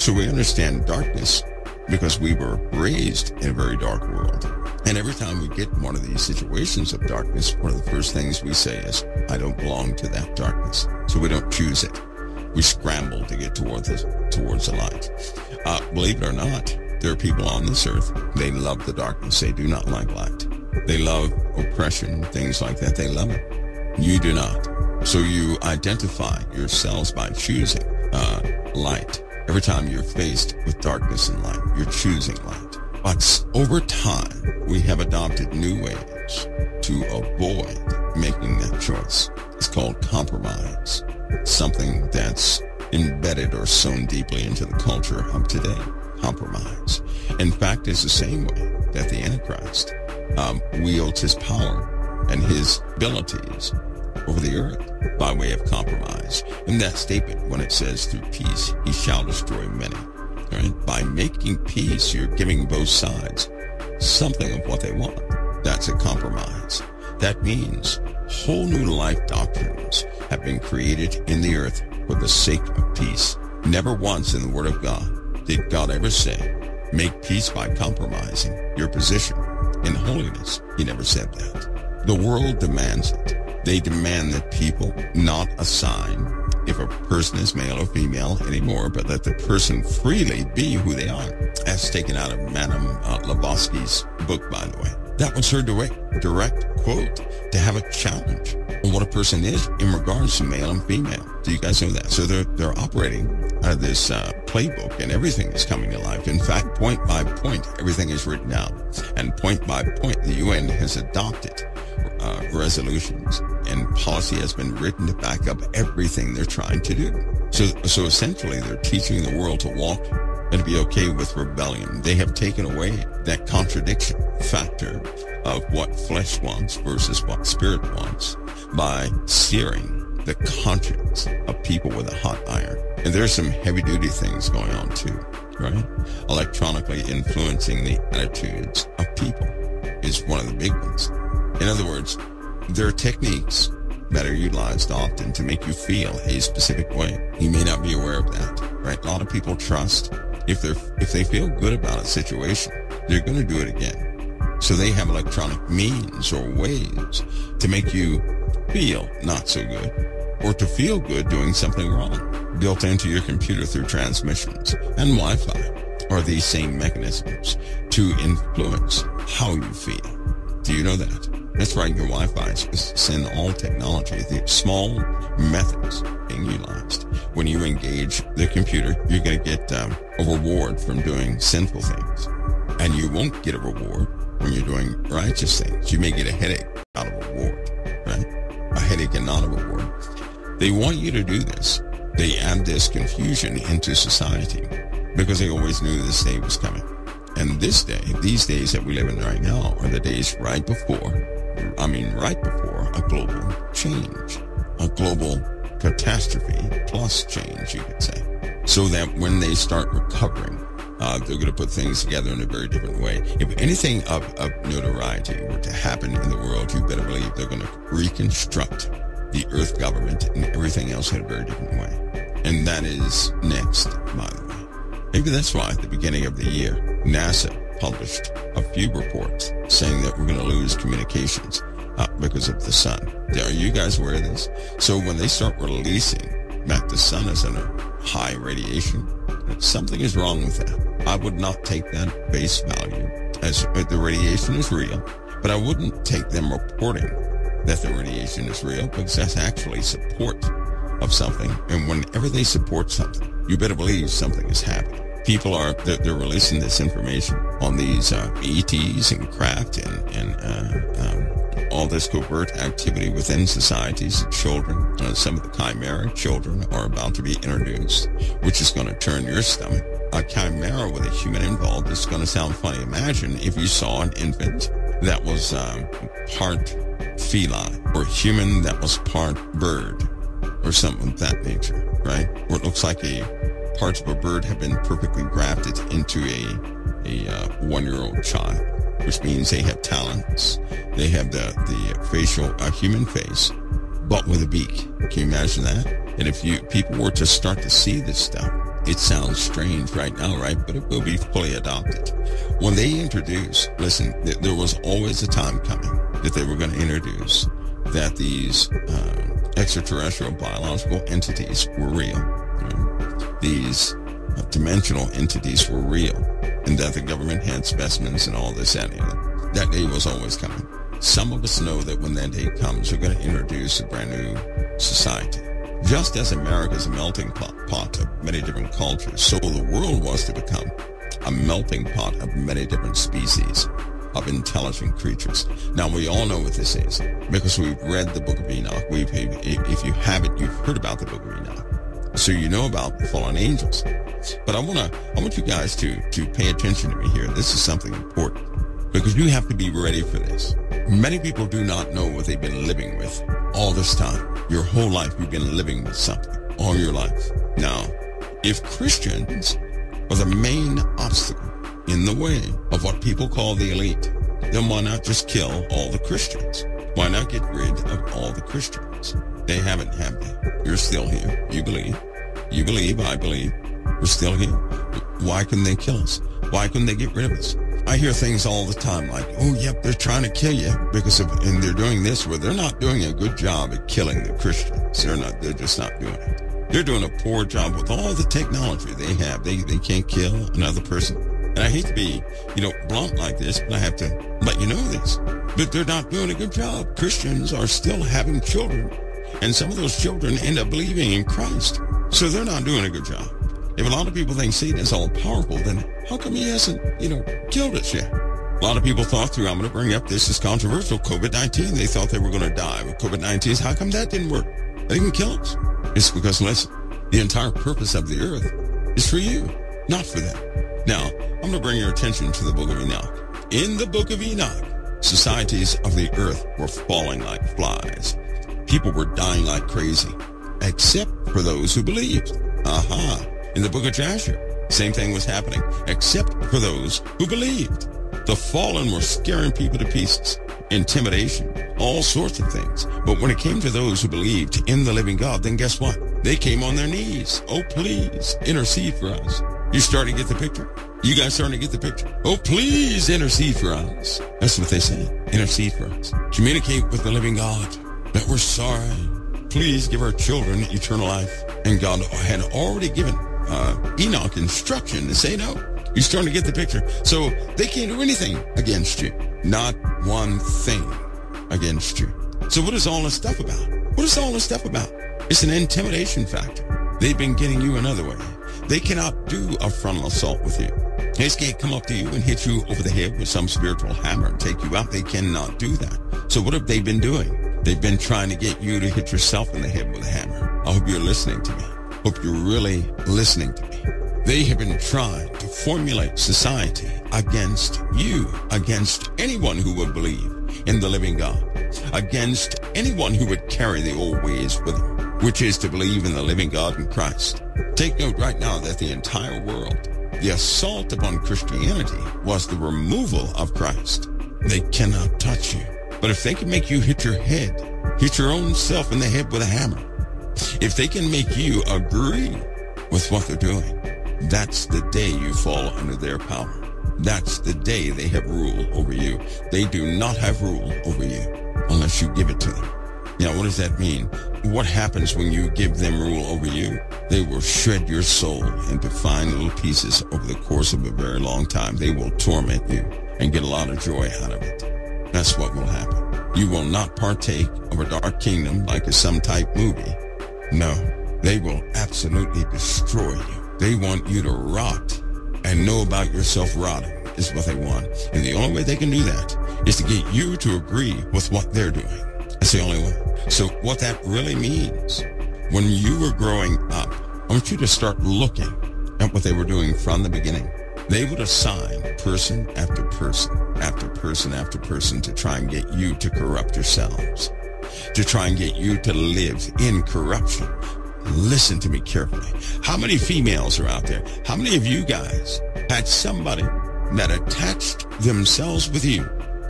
So we understand darkness because we were raised in a very dark world. And every time we get in one of these situations of darkness, one of the first things we say is, I don't belong to that darkness. So we don't choose it. We scramble to get towards the light. Believe it or not, there are people on this earth, they love the darkness. They do not like light. They love oppression, things like that. They love it. You do not. So you identify yourselves by choosing light. Every time you're faced with darkness and light, you're choosing light. But over time, we have adopted new ways to avoid making that choice. It's called compromise, something that's embedded or sewn deeply into the culture of today. Compromise, in fact, is the same way that the Antichrist wields his power and his abilities over the earth by way of compromise. In that statement, when it says, through peace, he shall destroy many. Right? By making peace, you're giving both sides something of what they want. That's a compromise. That means whole new life doctrines have been created in the earth for the sake of peace. Never once in the Word of God did God ever say, make peace by compromising your position in holiness. He never said that. The world demands it. They demand that people not assign if a person is male or female anymore, but let the person freely be who they are. That's taken out of Madame Lebowski's book, by the way. That was her direct quote, to have a challenge on what a person is in regards to male and female. Do you guys know that? So they're operating out of this playbook, and everything is coming to life. In fact, point by point, everything is written out. And point by point, the UN has adopted resolutions, and policy has been written to back up everything they're trying to do. So essentially, they're teaching the world to walk and to be okay with rebellion. They have taken away that contradiction factor of what flesh wants versus what spirit wants by searing the conscience of people with a hot iron. And there's some heavy-duty things going on too, right? Electronically influencing the attitudes of people is one of the big ones. In other words, there are techniques that are utilized often to make you feel a specific way. You may not be aware of that, right? A lot of people trust. If they feel good about a situation, they're going to do it again. So they have electronic means or ways to make you feel not so good, or to feel good doing something wrong. Built into your computer through transmissions and Wi-Fi are these same mechanisms to influence how you feel. Do you know that? That's right, your Wi-Fi is in all technology, the small methods being utilized. When you engage the computer, you're going to get a reward from doing sinful things. And you won't get a reward when you're doing righteous things. You may get a headache, not a reward, right? A headache and not a reward. They want you to do this. They add this confusion into society because they always knew this day was coming. And this day, these days that we live in right now are the days right before a global change, a global catastrophe plus change, you could say. So that when they start recovering, they're going to put things together in a very different way. If anything of notoriety were to happen in the world, you better believe they're going to reconstruct the earth government and everything else in a very different way. And that is next, by the way. Maybe that's why at the beginning of the year, NASA published a few reports saying that we're going to lose communications because of the sun. Are you guys aware of this? So when they start releasing that the sun is under high radiation, something is wrong with that. I would not take that base value as the radiation is real, but I wouldn't take them reporting that the radiation is real, because that's actually support of something. And whenever they support something, you better believe something is happening. People they're releasing this information on these ETs and craft and all this covert activity within societies. Children, some of the chimera children are about to be introduced, which is going to turn your stomach. A chimera with a human involved is going to sound funny. Imagine if you saw an infant that was part feline, or human that was part bird, or something of that nature, right? Or it looks like parts of a bird have been perfectly grafted into a one-year-old child, which means they have talents. They have the facial, human face, but with a beak. Can you imagine that? And if people were to start to see this stuff, it sounds strange right now, right? But it will be fully adopted. When they introduce, listen, there was always a time coming that they were going to introduce that these extraterrestrial biological entities were real. These dimensional entities were real, and that the government had specimens and all this and that. That day was always coming. Some of us know that when that day comes, we're going to introduce a brand new society. Just as America is a melting pot of many different cultures, so the world was to become a melting pot of many different species of intelligent creatures. Now, we all know what this is because we've read the Book of Enoch. If you haven't, you've heard about the Book of Enoch, so you know about the fallen angels. But I want you guys to pay attention to me here. This is something important because you have to be ready for this. Many people do not know what they've been living with all this time. Your whole life you've been living with something, all your life. Now, if Christians are the main obstacle in the way of what people call the elite, then why not just kill all the Christians? Why not get rid of all the Christians? They haven't, have they? You're still here. You believe. You believe. I believe. We're still here. Why couldn't they kill us? Why couldn't they get rid of us? I hear things all the time like, oh, yep, they're trying to kill you because of, and they're doing this where they're not doing a good job at killing the Christians. They're just not doing it. They're doing a poor job with all the technology they have. They can't kill another person. And I hate to be, blunt like this, but I have to let you know this. But they're not doing a good job. Christians are still having children, and some of those children end up believing in Christ. So they're not doing a good job. If a lot of people think Satan is all powerful, then how come he hasn't, killed us yet? A lot of people thought through, I'm going to bring up this is controversial, COVID-19. They thought they were going to die with COVID-19. How come that didn't work? They didn't kill us. It's because, listen, the entire purpose of the earth is for you, not for them. Now, I'm going to bring your attention to the Book of Enoch. In the Book of Enoch, societies of the earth were falling like flies. People were dying like crazy, except for those who believed. Aha. In the Book of Joshua, same thing was happening, except for those who believed. The fallen were scaring people to pieces, intimidation, all sorts of things. But when it came to those who believed in the living God, then guess what? They came on their knees. Oh, please, intercede for us. You starting to get the picture? You guys starting to get the picture? Oh, please, intercede for us. That's what they said, intercede for us. Communicate with the living God that we're sorry. Please give our children eternal life. And God had already given Enoch instruction to say no. You're starting to get the picture. So they can't do anything against you. Not one thing against you. So what is all this stuff about? What is all this stuff about? It's an intimidation factor. They've been getting you another way. They cannot do a frontal assault with you. They just can't come up to you and hit you over the head with some spiritual hammer and take you out. They cannot do that. So what have they been doing? They've been trying to get you to hit yourself in the head with a hammer. I hope you're listening to me. Hope you're really listening to me. They have been trying to formulate society against you, against anyone who would believe in the living God, against anyone who would carry the old ways with them, which is to believe in the living God and Christ. Take note right now that the entire world, the assault upon Christianity was the removal of Christ. They cannot touch you. But if they can make you hit your head, hit your own self in the head with a hammer, if they can make you agree with what they're doing, that's the day you fall under their power. That's the day they have rule over you. They do not have rule over you unless you give it to them. Now, what does that mean? What happens when you give them rule over you? They will shred your soul into fine little pieces over the course of a very long time. They will torment you and get a lot of joy out of it. That's what will happen. You will not partake of a dark kingdom like a some type movie. No, they will absolutely destroy you. They want you to rot and know about yourself rotting is what they want. And the only way they can do that is to get you to agree with what they're doing. That's the only way. So what that really means, when you were growing up, I want you to start looking at what they were doing from the beginning. They would assign person after person after person after person to try and get you to corrupt yourselves, to try and get you to live in corruption. Listen to me carefully. How many females are out there? How many of you guys had somebody that attached themselves with you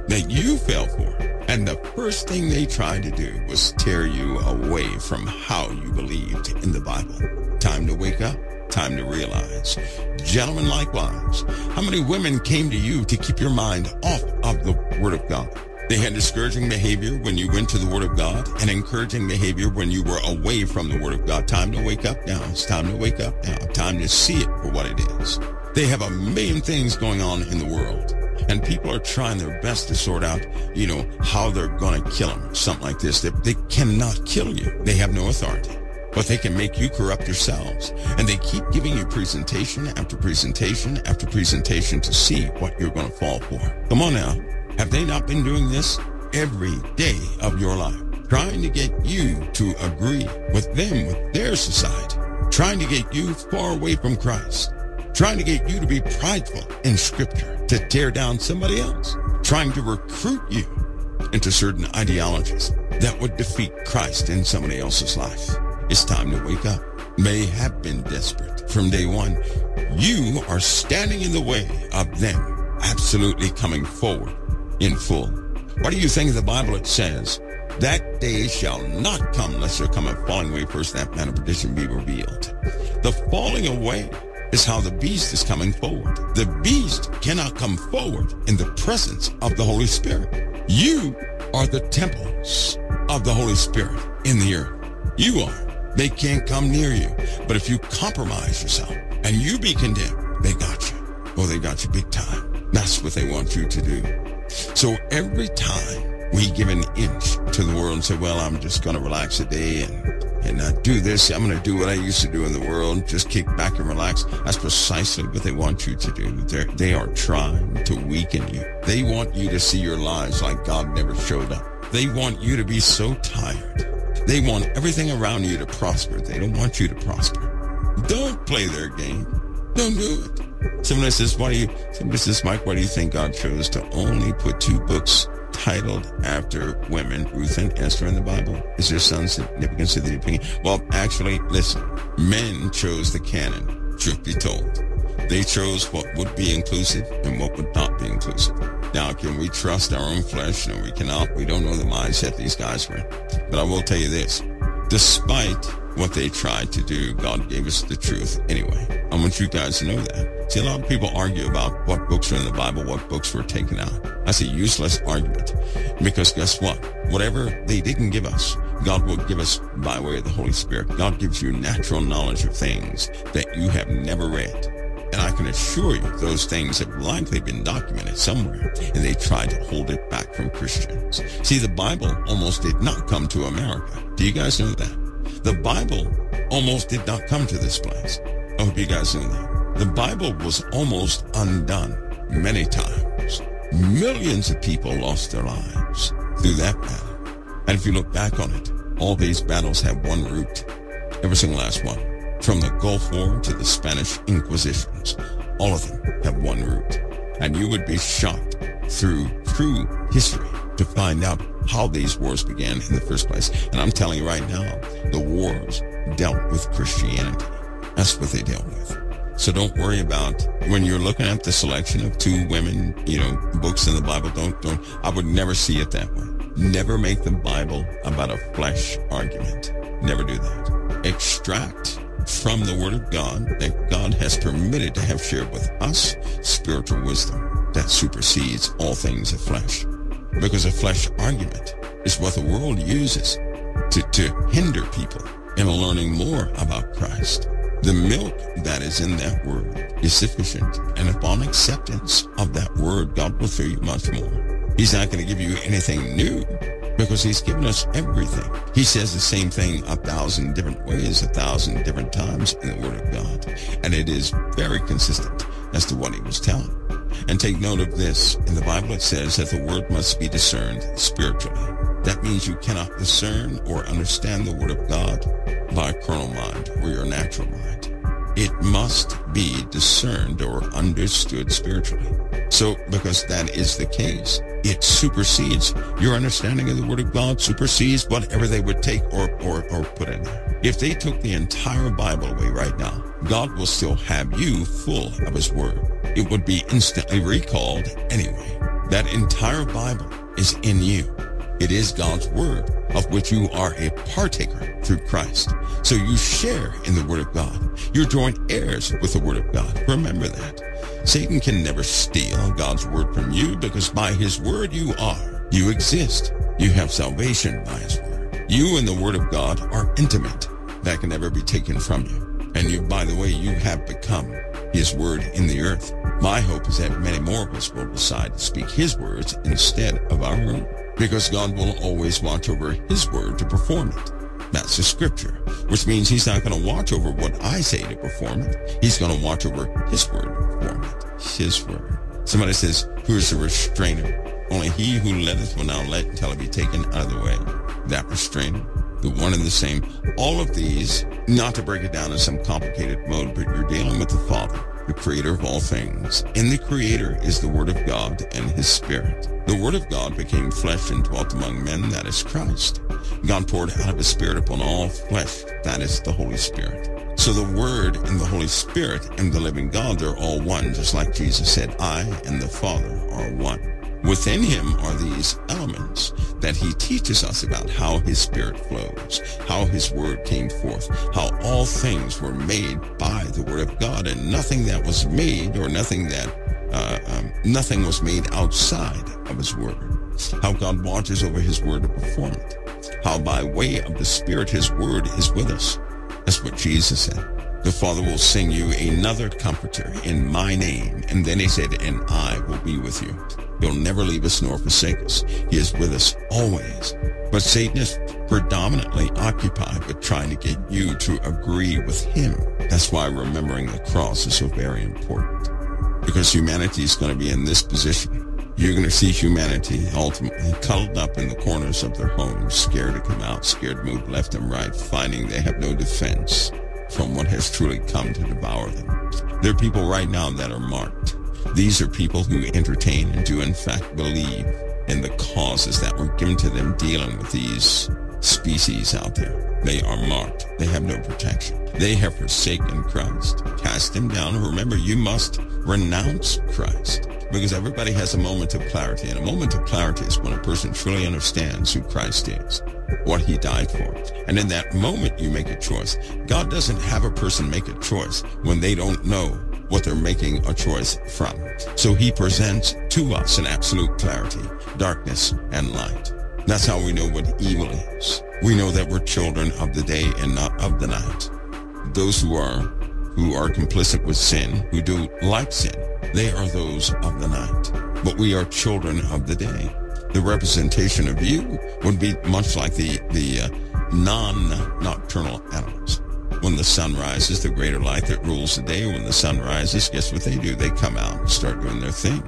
that you fell for? And the first thing they tried to do was tear you away from how you believed in the Bible. Time to wake up. Time to realize. Gentlemen, likewise. How many women came to you to keep your mind off of the Word of God? They had discouraging behavior when you went to the Word of God and encouraging behavior when you were away from the Word of God. Time to wake up now. It's time to wake up now. Time to see it for what it is. They have a million things going on in the world, and people are trying their best to sort out, how they're going to kill them, something like this. They cannot kill you. They have no authority. But they can make you corrupt yourselves, and they keep giving you presentation after presentation after presentation to see what you're going to fall for. Come on now, have they not been doing this every day of your life, trying to get you to agree with them, with their society, trying to get you far away from Christ, trying to get you to be prideful in Scripture, to tear down somebody else, trying to recruit you into certain ideologies that would defeat Christ in somebody else's life? It's time to wake up. They have been desperate from day one. You are standing in the way of them absolutely coming forward in full. What do you think of the Bible? It says, "That day shall not come lest there come a falling away first, that man of perdition be revealed." The falling away is how the beast is coming forward. The beast cannot come forward in the presence of the Holy Spirit. You are the temples of the Holy Spirit in the earth. You are. They can't come near you. But if you compromise yourself and you be condemned, they got you. Oh, they got you big time. That's what they want you to do. So every time we give an inch to the world and say, well, I'm just going to relax a day and not do this. I'm going to do what I used to do in the world. Just kick back and relax. That's precisely what they want you to do. They are trying to weaken you. They want you to see your lives like God never showed up. They want you to be so tired. They want everything around you to prosper. They don't want you to prosper. Don't play their game. Don't do it. Somebody says, Mike, why do you think God chose to only put two books titled after women, Ruth and Esther, in the Bible? Is there some significance to the opinion? Well, actually, listen, men chose the canon, truth be told. They chose what would be inclusive and what would not be inclusive. Now, can we trust our own flesh? No, we cannot. We don't know the mindset these guys were in. But I will tell you this. Despite what they tried to do, God gave us the truth anyway. I want you guys to know that. See, a lot of people argue about what books are in the Bible, what books were taken out. That's a useless argument. Because guess what? Whatever they didn't give us, God will give us by way of the Holy Spirit. God gives you natural knowledge of things that you have never read. And I can assure you, those things have likely been documented somewhere, and they tried to hold it back from Christians. See, the Bible almost did not come to America. Do you guys know that? The Bible almost did not come to this place. I hope you guys know that. The Bible was almost undone many times. Millions of people lost their lives through that battle. And if you look back on it, all these battles have one root, every single last one. From the Gulf War to the Spanish Inquisitions, all of them have one root. And you would be shocked through true history to find out how these wars began in the first place. And I'm telling you right now, the wars dealt with Christianity. That's what they dealt with. So don't worry about when you're looking at the selection of two women, books in the Bible. Don't. I would never see it that way. Never make the Bible about a flesh argument. Never do that. Extract from the Word of God that God has permitted to have shared with us spiritual wisdom that supersedes all things of flesh. Because a flesh argument is what the world uses to hinder people in learning more about Christ. The milk that is in that Word is sufficient, and upon acceptance of that Word, God will fill you much more. He's not going to give you anything new, because He's given us everything. He says the same thing 1,000 different ways, 1,000 different times in the Word of God. And it is very consistent as to what He was telling. And take note of this. In the Bible, it says that the Word must be discerned spiritually. That means you cannot discern or understand the Word of God by a carnal mind or your natural mind. It must be discerned or understood spiritually. So, because that is the case, it supersedes. Your understanding of the Word of God supersedes whatever they would take or put in there. If they took the entire Bible away right now, God will still have you full of His Word. It would be instantly recalled anyway. That entire Bible is in you. It is God's Word, of which you are a partaker through Christ. So you share in the Word of God. You're joint heirs with the Word of God. Remember that. Satan can never steal God's Word from you, because by His Word you are. You exist. You have salvation by His Word. You and the Word of God are intimate. That can never be taken from you. And you, by the way, you have become His Word in the earth. My hope is that many more of us will decide to speak His words instead of our own, because God will always watch over His Word to perform it. That's the scripture, which means he's not going to watch over what I say to perform it. He's going to watch over his word to perform it. His word. Somebody says, who is the restrainer? Only he who letteth will now let until it be taken out of the way. That restrainer, the one and the same. All of these, not to break it down in some complicated mode, but you're dealing with the Father, the creator of all things. In the creator is the word of God and his spirit. The word of God became flesh and dwelt among men, that is Christ. God poured out of his spirit upon all flesh, that is the Holy Spirit. So the word and the Holy Spirit and the living God, they're all one, just like Jesus said, I and the Father are one. Within him are these elements that he teaches us about how his spirit flows, how his word came forth, how all things were made by the word of God, and nothing that was made or nothing was made outside of his word. How God watches over his word to perform it. How by way of the spirit his word is with us. That's what Jesus said. The Father will send you another comforter in my name. And then he said, and I will be with you. He'll never leave us nor forsake us. He is with us always. But Satan is predominantly occupied with trying to get you to agree with him. That's why remembering the cross is so very important. Because humanity is going to be in this position. You're going to see humanity ultimately cuddled up in the corners of their homes, scared to come out, scared to move left and right, finding they have no defense from what has truly come to devour them. There are people right now that are marked. These are people who entertain and do in fact believe in the causes that were given to them dealing with these species out there. They are marked. They have no protection. They have forsaken Christ. Cast him down. Remember, you must renounce Christ, because everybody has a moment of clarity, and a moment of clarity is when a person truly understands who Christ is, what he died for. And in that moment, you make a choice. God doesn't have a person make a choice when they don't know what they're making a choice from. So he presents to us an absolute clarity, darkness and light. That's how we know what evil is. We know that we're children of the day and not of the night. Those who are complicit with sin, who do like sin, they are those of the night. But we are children of the day. The representation of you would be much like the non-nocturnal animals. When the sun rises, the greater light that rules the day, when the sun rises, guess what they do? They come out and start doing their thing.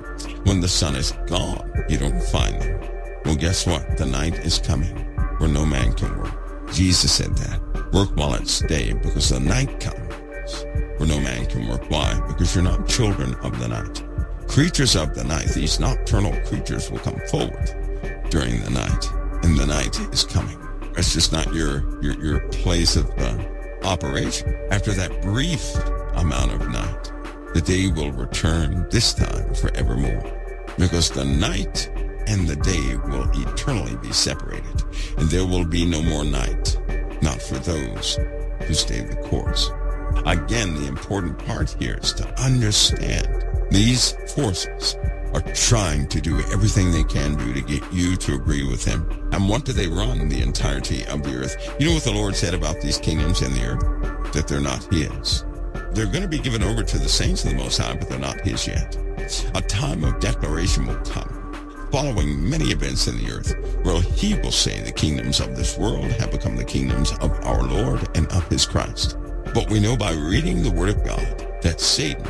When the sun is gone, you don't find them. Well, guess what? The night is coming where no man can work. Jesus said that. Work while it's day, because the night comes where no man can work. Why? Because you're not children of the night. Creatures of the night, these nocturnal creatures will come forward during the night, and the night is coming. That's just not your place of operation. After that brief amount of night, the day will return, this time forevermore, because the night and the day will eternally be separated, and there will be no more night, not for those who stay the course. Again, the important part here is to understand these forces are trying to do everything they can do to get you to agree with them. And what do they run? The entirety of the earth. You know what the Lord said about these kingdoms in the earth? That they're not his. They're going to be given over to the saints of the Most High, but they're not his yet. A time of declaration will come, following many events in the earth, where he will say the kingdoms of this world have become the kingdoms of our Lord and of his Christ. But we know by reading the word of God that Satan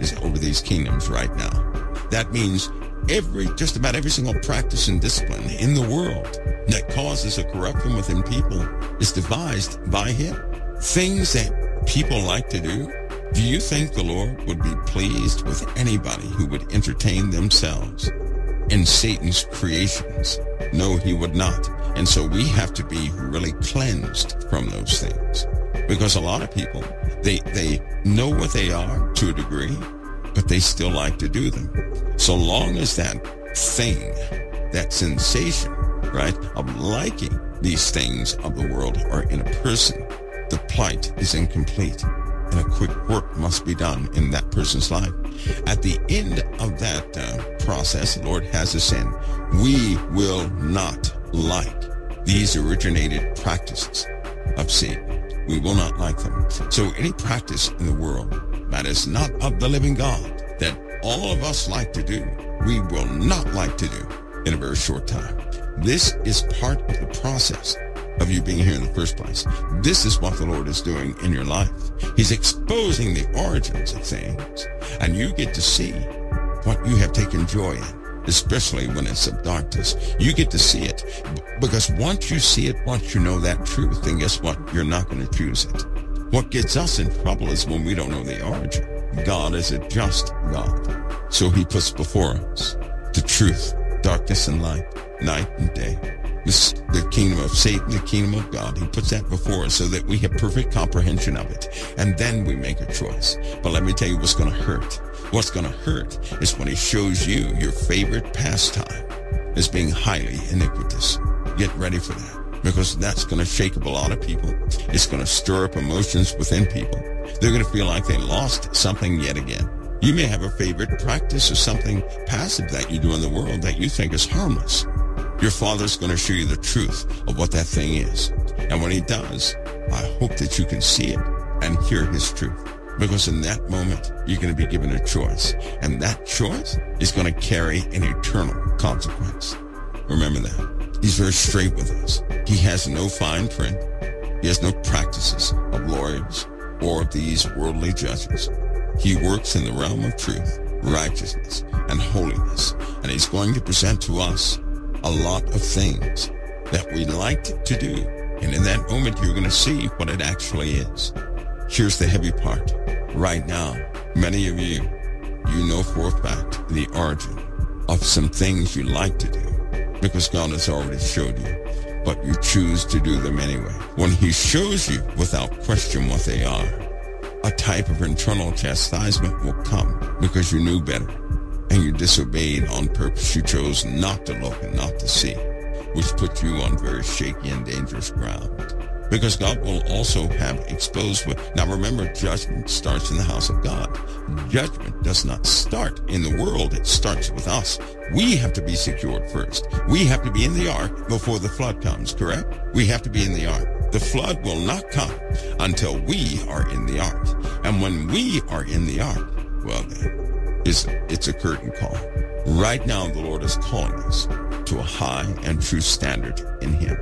is over these kingdoms right now. That means just about every single practice and discipline in the world that causes a corruption within people is devised by him. Things that people like to do. Do you think the Lord would be pleased with anybody who would entertain themselves in Satan's creations? No, he would not. And so we have to be really cleansed from those things, because a lot of people, they know what they are to a degree, but they still like to do them. So long as that thing, that sensation, right, of liking these things of the world are in a person, the plight is incomplete, and a quick work must be done in that person's life. At the end of that process, the Lord has us in. We will not like these originated practices of Satan. We will not like them. So any practice in the world that is not of the living God, that all of us like to do, we will not like to do in a very short time. This is part of the process of you being here in the first place. This is what the Lord is doing in your life. He's exposing the origins of things, and you get to see what you have taken joy in, especially when it's of darkness. You get to see it, because once you see it, once you know that truth, then guess what? You're not going to choose it. What gets us in trouble is when we don't know the origin. God is a just God, so he puts before us the truth, darkness and light, night and day. The kingdom of Satan, the kingdom of God, he puts that before us so that we have perfect comprehension of it, and then we make a choice. But let me tell you what's going to hurt. What's going to hurt is when he shows you your favorite pastime as being highly iniquitous. Get ready for that, because that's going to shake up a lot of people. It's going to stir up emotions within people. They're going to feel like they lost something yet again. You may have a favorite practice or something passive that you do in the world that you think is harmless. Your Father's going to show you the truth of what that thing is. And when he does, I hope that you can see it and hear his truth. Because in that moment, you're going to be given a choice. And that choice is going to carry an eternal consequence. Remember that. He's very straight with us. He has no fine print. He has no practices of lawyers or of these worldly judges. He works in the realm of truth, righteousness, and holiness. And he's going to present to us a lot of things that we liked to do. And in that moment, you're going to see what it actually is. Here's the heavy part. Right now, many of you know for a fact the origin of some things you like to do, because God has already showed you, but you choose to do them anyway. When he shows you without question what they are, a type of internal chastisement will come, because you knew better. And you disobeyed on purpose. You chose not to look and not to see, which put you on very shaky and dangerous ground. Because God will also have exposed with. Now remember, judgment starts in the house of God. Judgment does not start in the world. It starts with us. We have to be secured first. We have to be in the ark before the flood comes, correct? We have to be in the ark. The flood will not come until we are in the ark. And when we are in the ark, well then, it's a curtain call. Right now, the Lord is calling us to a high and true standard in him.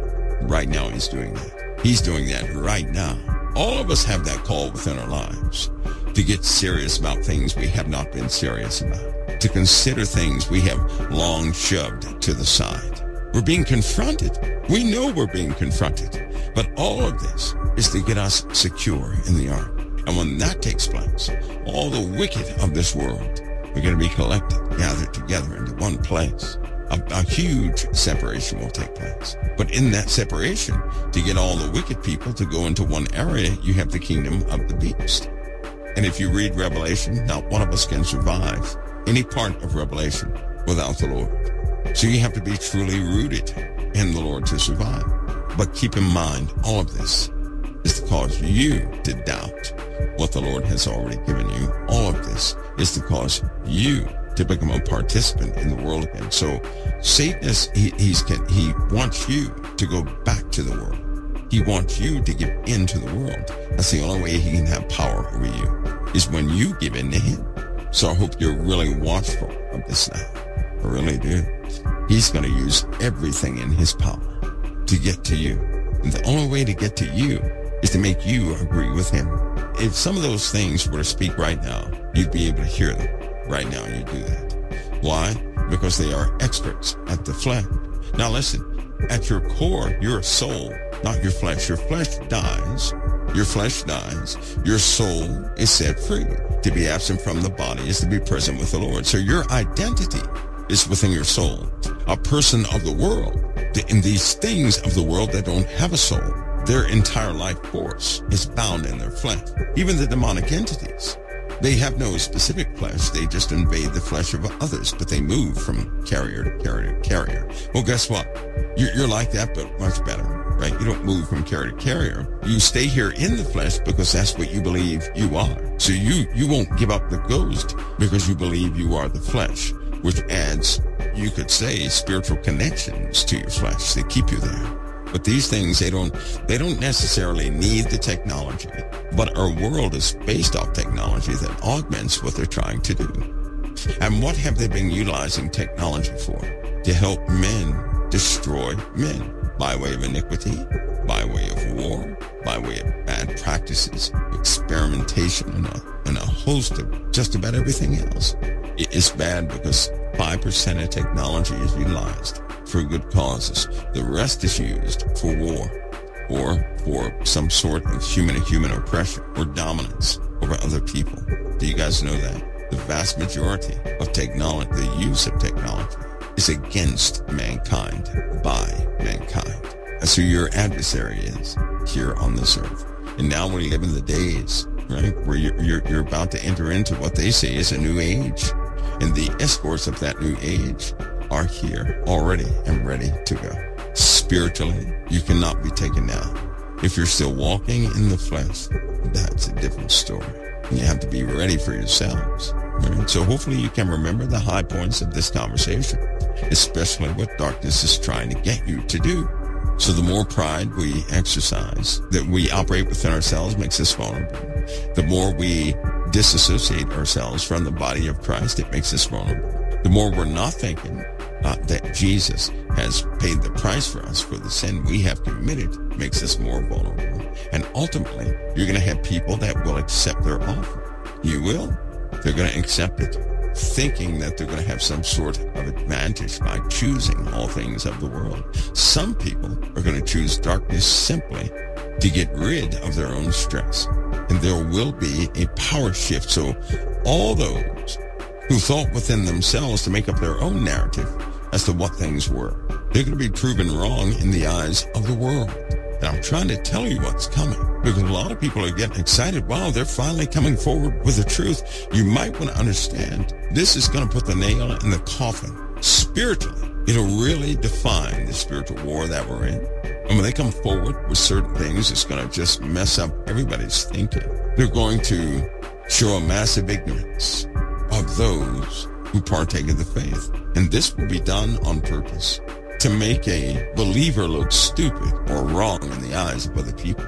Right now, he's doing that. He's doing that right now. All of us have that call within our lives to get serious about things we have not been serious about, to consider things we have long shoved to the side. We're being confronted. We know we're being confronted. But all of this is to get us secure in the ark. And when that takes place, all the wicked of this world are going to be collected, gathered together into one place. A huge separation will take place. But in that separation, to get all the wicked people to go into one area, you have the kingdom of the beast. And if you read Revelation, not one of us can survive any part of Revelation without the Lord. So you have to be truly rooted in the Lord to survive. But keep in mind, all of this is to cause you to doubt what the Lord has already given you. All of this is to cause you to become a participant in the world again. So Satan is, he wants you to go back to the world. He wants you to give into the world. That's the only way he can have power over you, is when you give in to him. So I hope you're really watchful of this now. I really do. He's going to use everything in his power to get to you. And the only way to get to you is to make you agree with him. If some of those things were to speak right now, you'd be able to hear them right now, and you do that. Why? Because they are experts at the flesh. Now listen, at your core, you're a soul, not your flesh. Your flesh dies. Your flesh dies. Your soul is set free. To be absent from the body is to be present with the Lord. So your identity is within your soul. A person of the world, in these things of the world that don't have a soul, their entire life force is bound in their flesh. Even the demonic entities, they have no specific flesh. They just invade the flesh of others, but they move from carrier to carrier to carrier. Well, guess what? You're like that, but much better, right? You don't move from carrier to carrier. You stay here in the flesh because that's what you believe you are. So you won't give up the ghost because you believe you are the flesh, which adds, you could say, spiritual connections to your flesh. They keep you there. But these things, they don't necessarily need the technology, but our world is based off technology that augments what they're trying to do. And what have they been utilizing technology for? To help men destroy men by way of iniquity, by way of war, by way of bad practices, experimentation, and a host of just about everything else. It's bad because 5% of technology is utilized for good causes. The rest is used for war or for some sort of human-to-human oppression or dominance over other people. Do you guys know that? The vast majority of technology, the use of technology, is against mankind, by mankind. That's who your adversary is here on this earth. And now we live in the days, right, where you're about to enter into what they say is a new age. And the escorts of that new age are here already and ready to go. Spiritually, you cannot be taken down. If you're still walking in the flesh, that's a different story. And you have to be ready for yourselves. Right? So hopefully you can remember the high points of this conversation, especially what darkness is trying to get you to do. So the more pride we exercise, that we operate within ourselves, makes us vulnerable. The more we disassociate ourselves from the body of Christ, it makes us vulnerable. The more we're not thinking that Jesus has paid the price for us, for the sin we have committed, makes us more vulnerable. And ultimately, you're going to have people that will accept their offer. You will. They're going to accept it, thinking that they're going to have some sort of advantage by choosing all things of the world. Some people are going to choose darkness simply to get rid of their own stress. And there will be a power shift. So all those who thought within themselves to make up their own narrative as to what things were, they're going to be proven wrong in the eyes of the world. And I'm trying to tell you what's coming, because a lot of people are getting excited. Wow, they're finally coming forward with the truth. You might want to understand, this is going to put the nail in the coffin spiritually. It'll really define the spiritual war that we're in. And when they come forward with certain things, it's going to just mess up everybody's thinking. They're going to show a massive ignorance of those who partake of the faith. And this will be done on purpose to make a believer look stupid or wrong in the eyes of other people.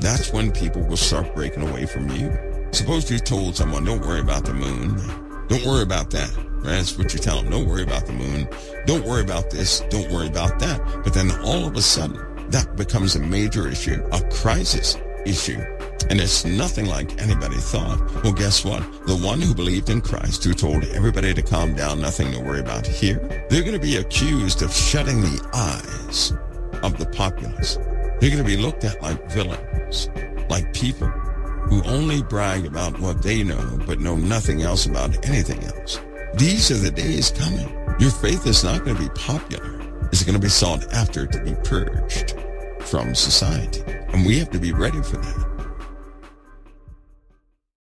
That's when people will start breaking away from you. Suppose you told someone, don't worry about the moon. Don't worry about that. Right? That's what you tell them. Don't worry about the moon. Don't worry about this. Don't worry about that. But then all of a sudden, that becomes a major issue, a crisis issue. And it's nothing like anybody thought. Well, guess what? The one who believed in Christ, who told everybody to calm down, nothing to worry about here, they're going to be accused of shutting the eyes of the populace. They're going to be looked at like villains, like people who only brag about what they know, but know nothing else about anything else. These are the days coming. Your faith is not going to be popular. It's going to be sought after to be purged from society. And we have to be ready for that.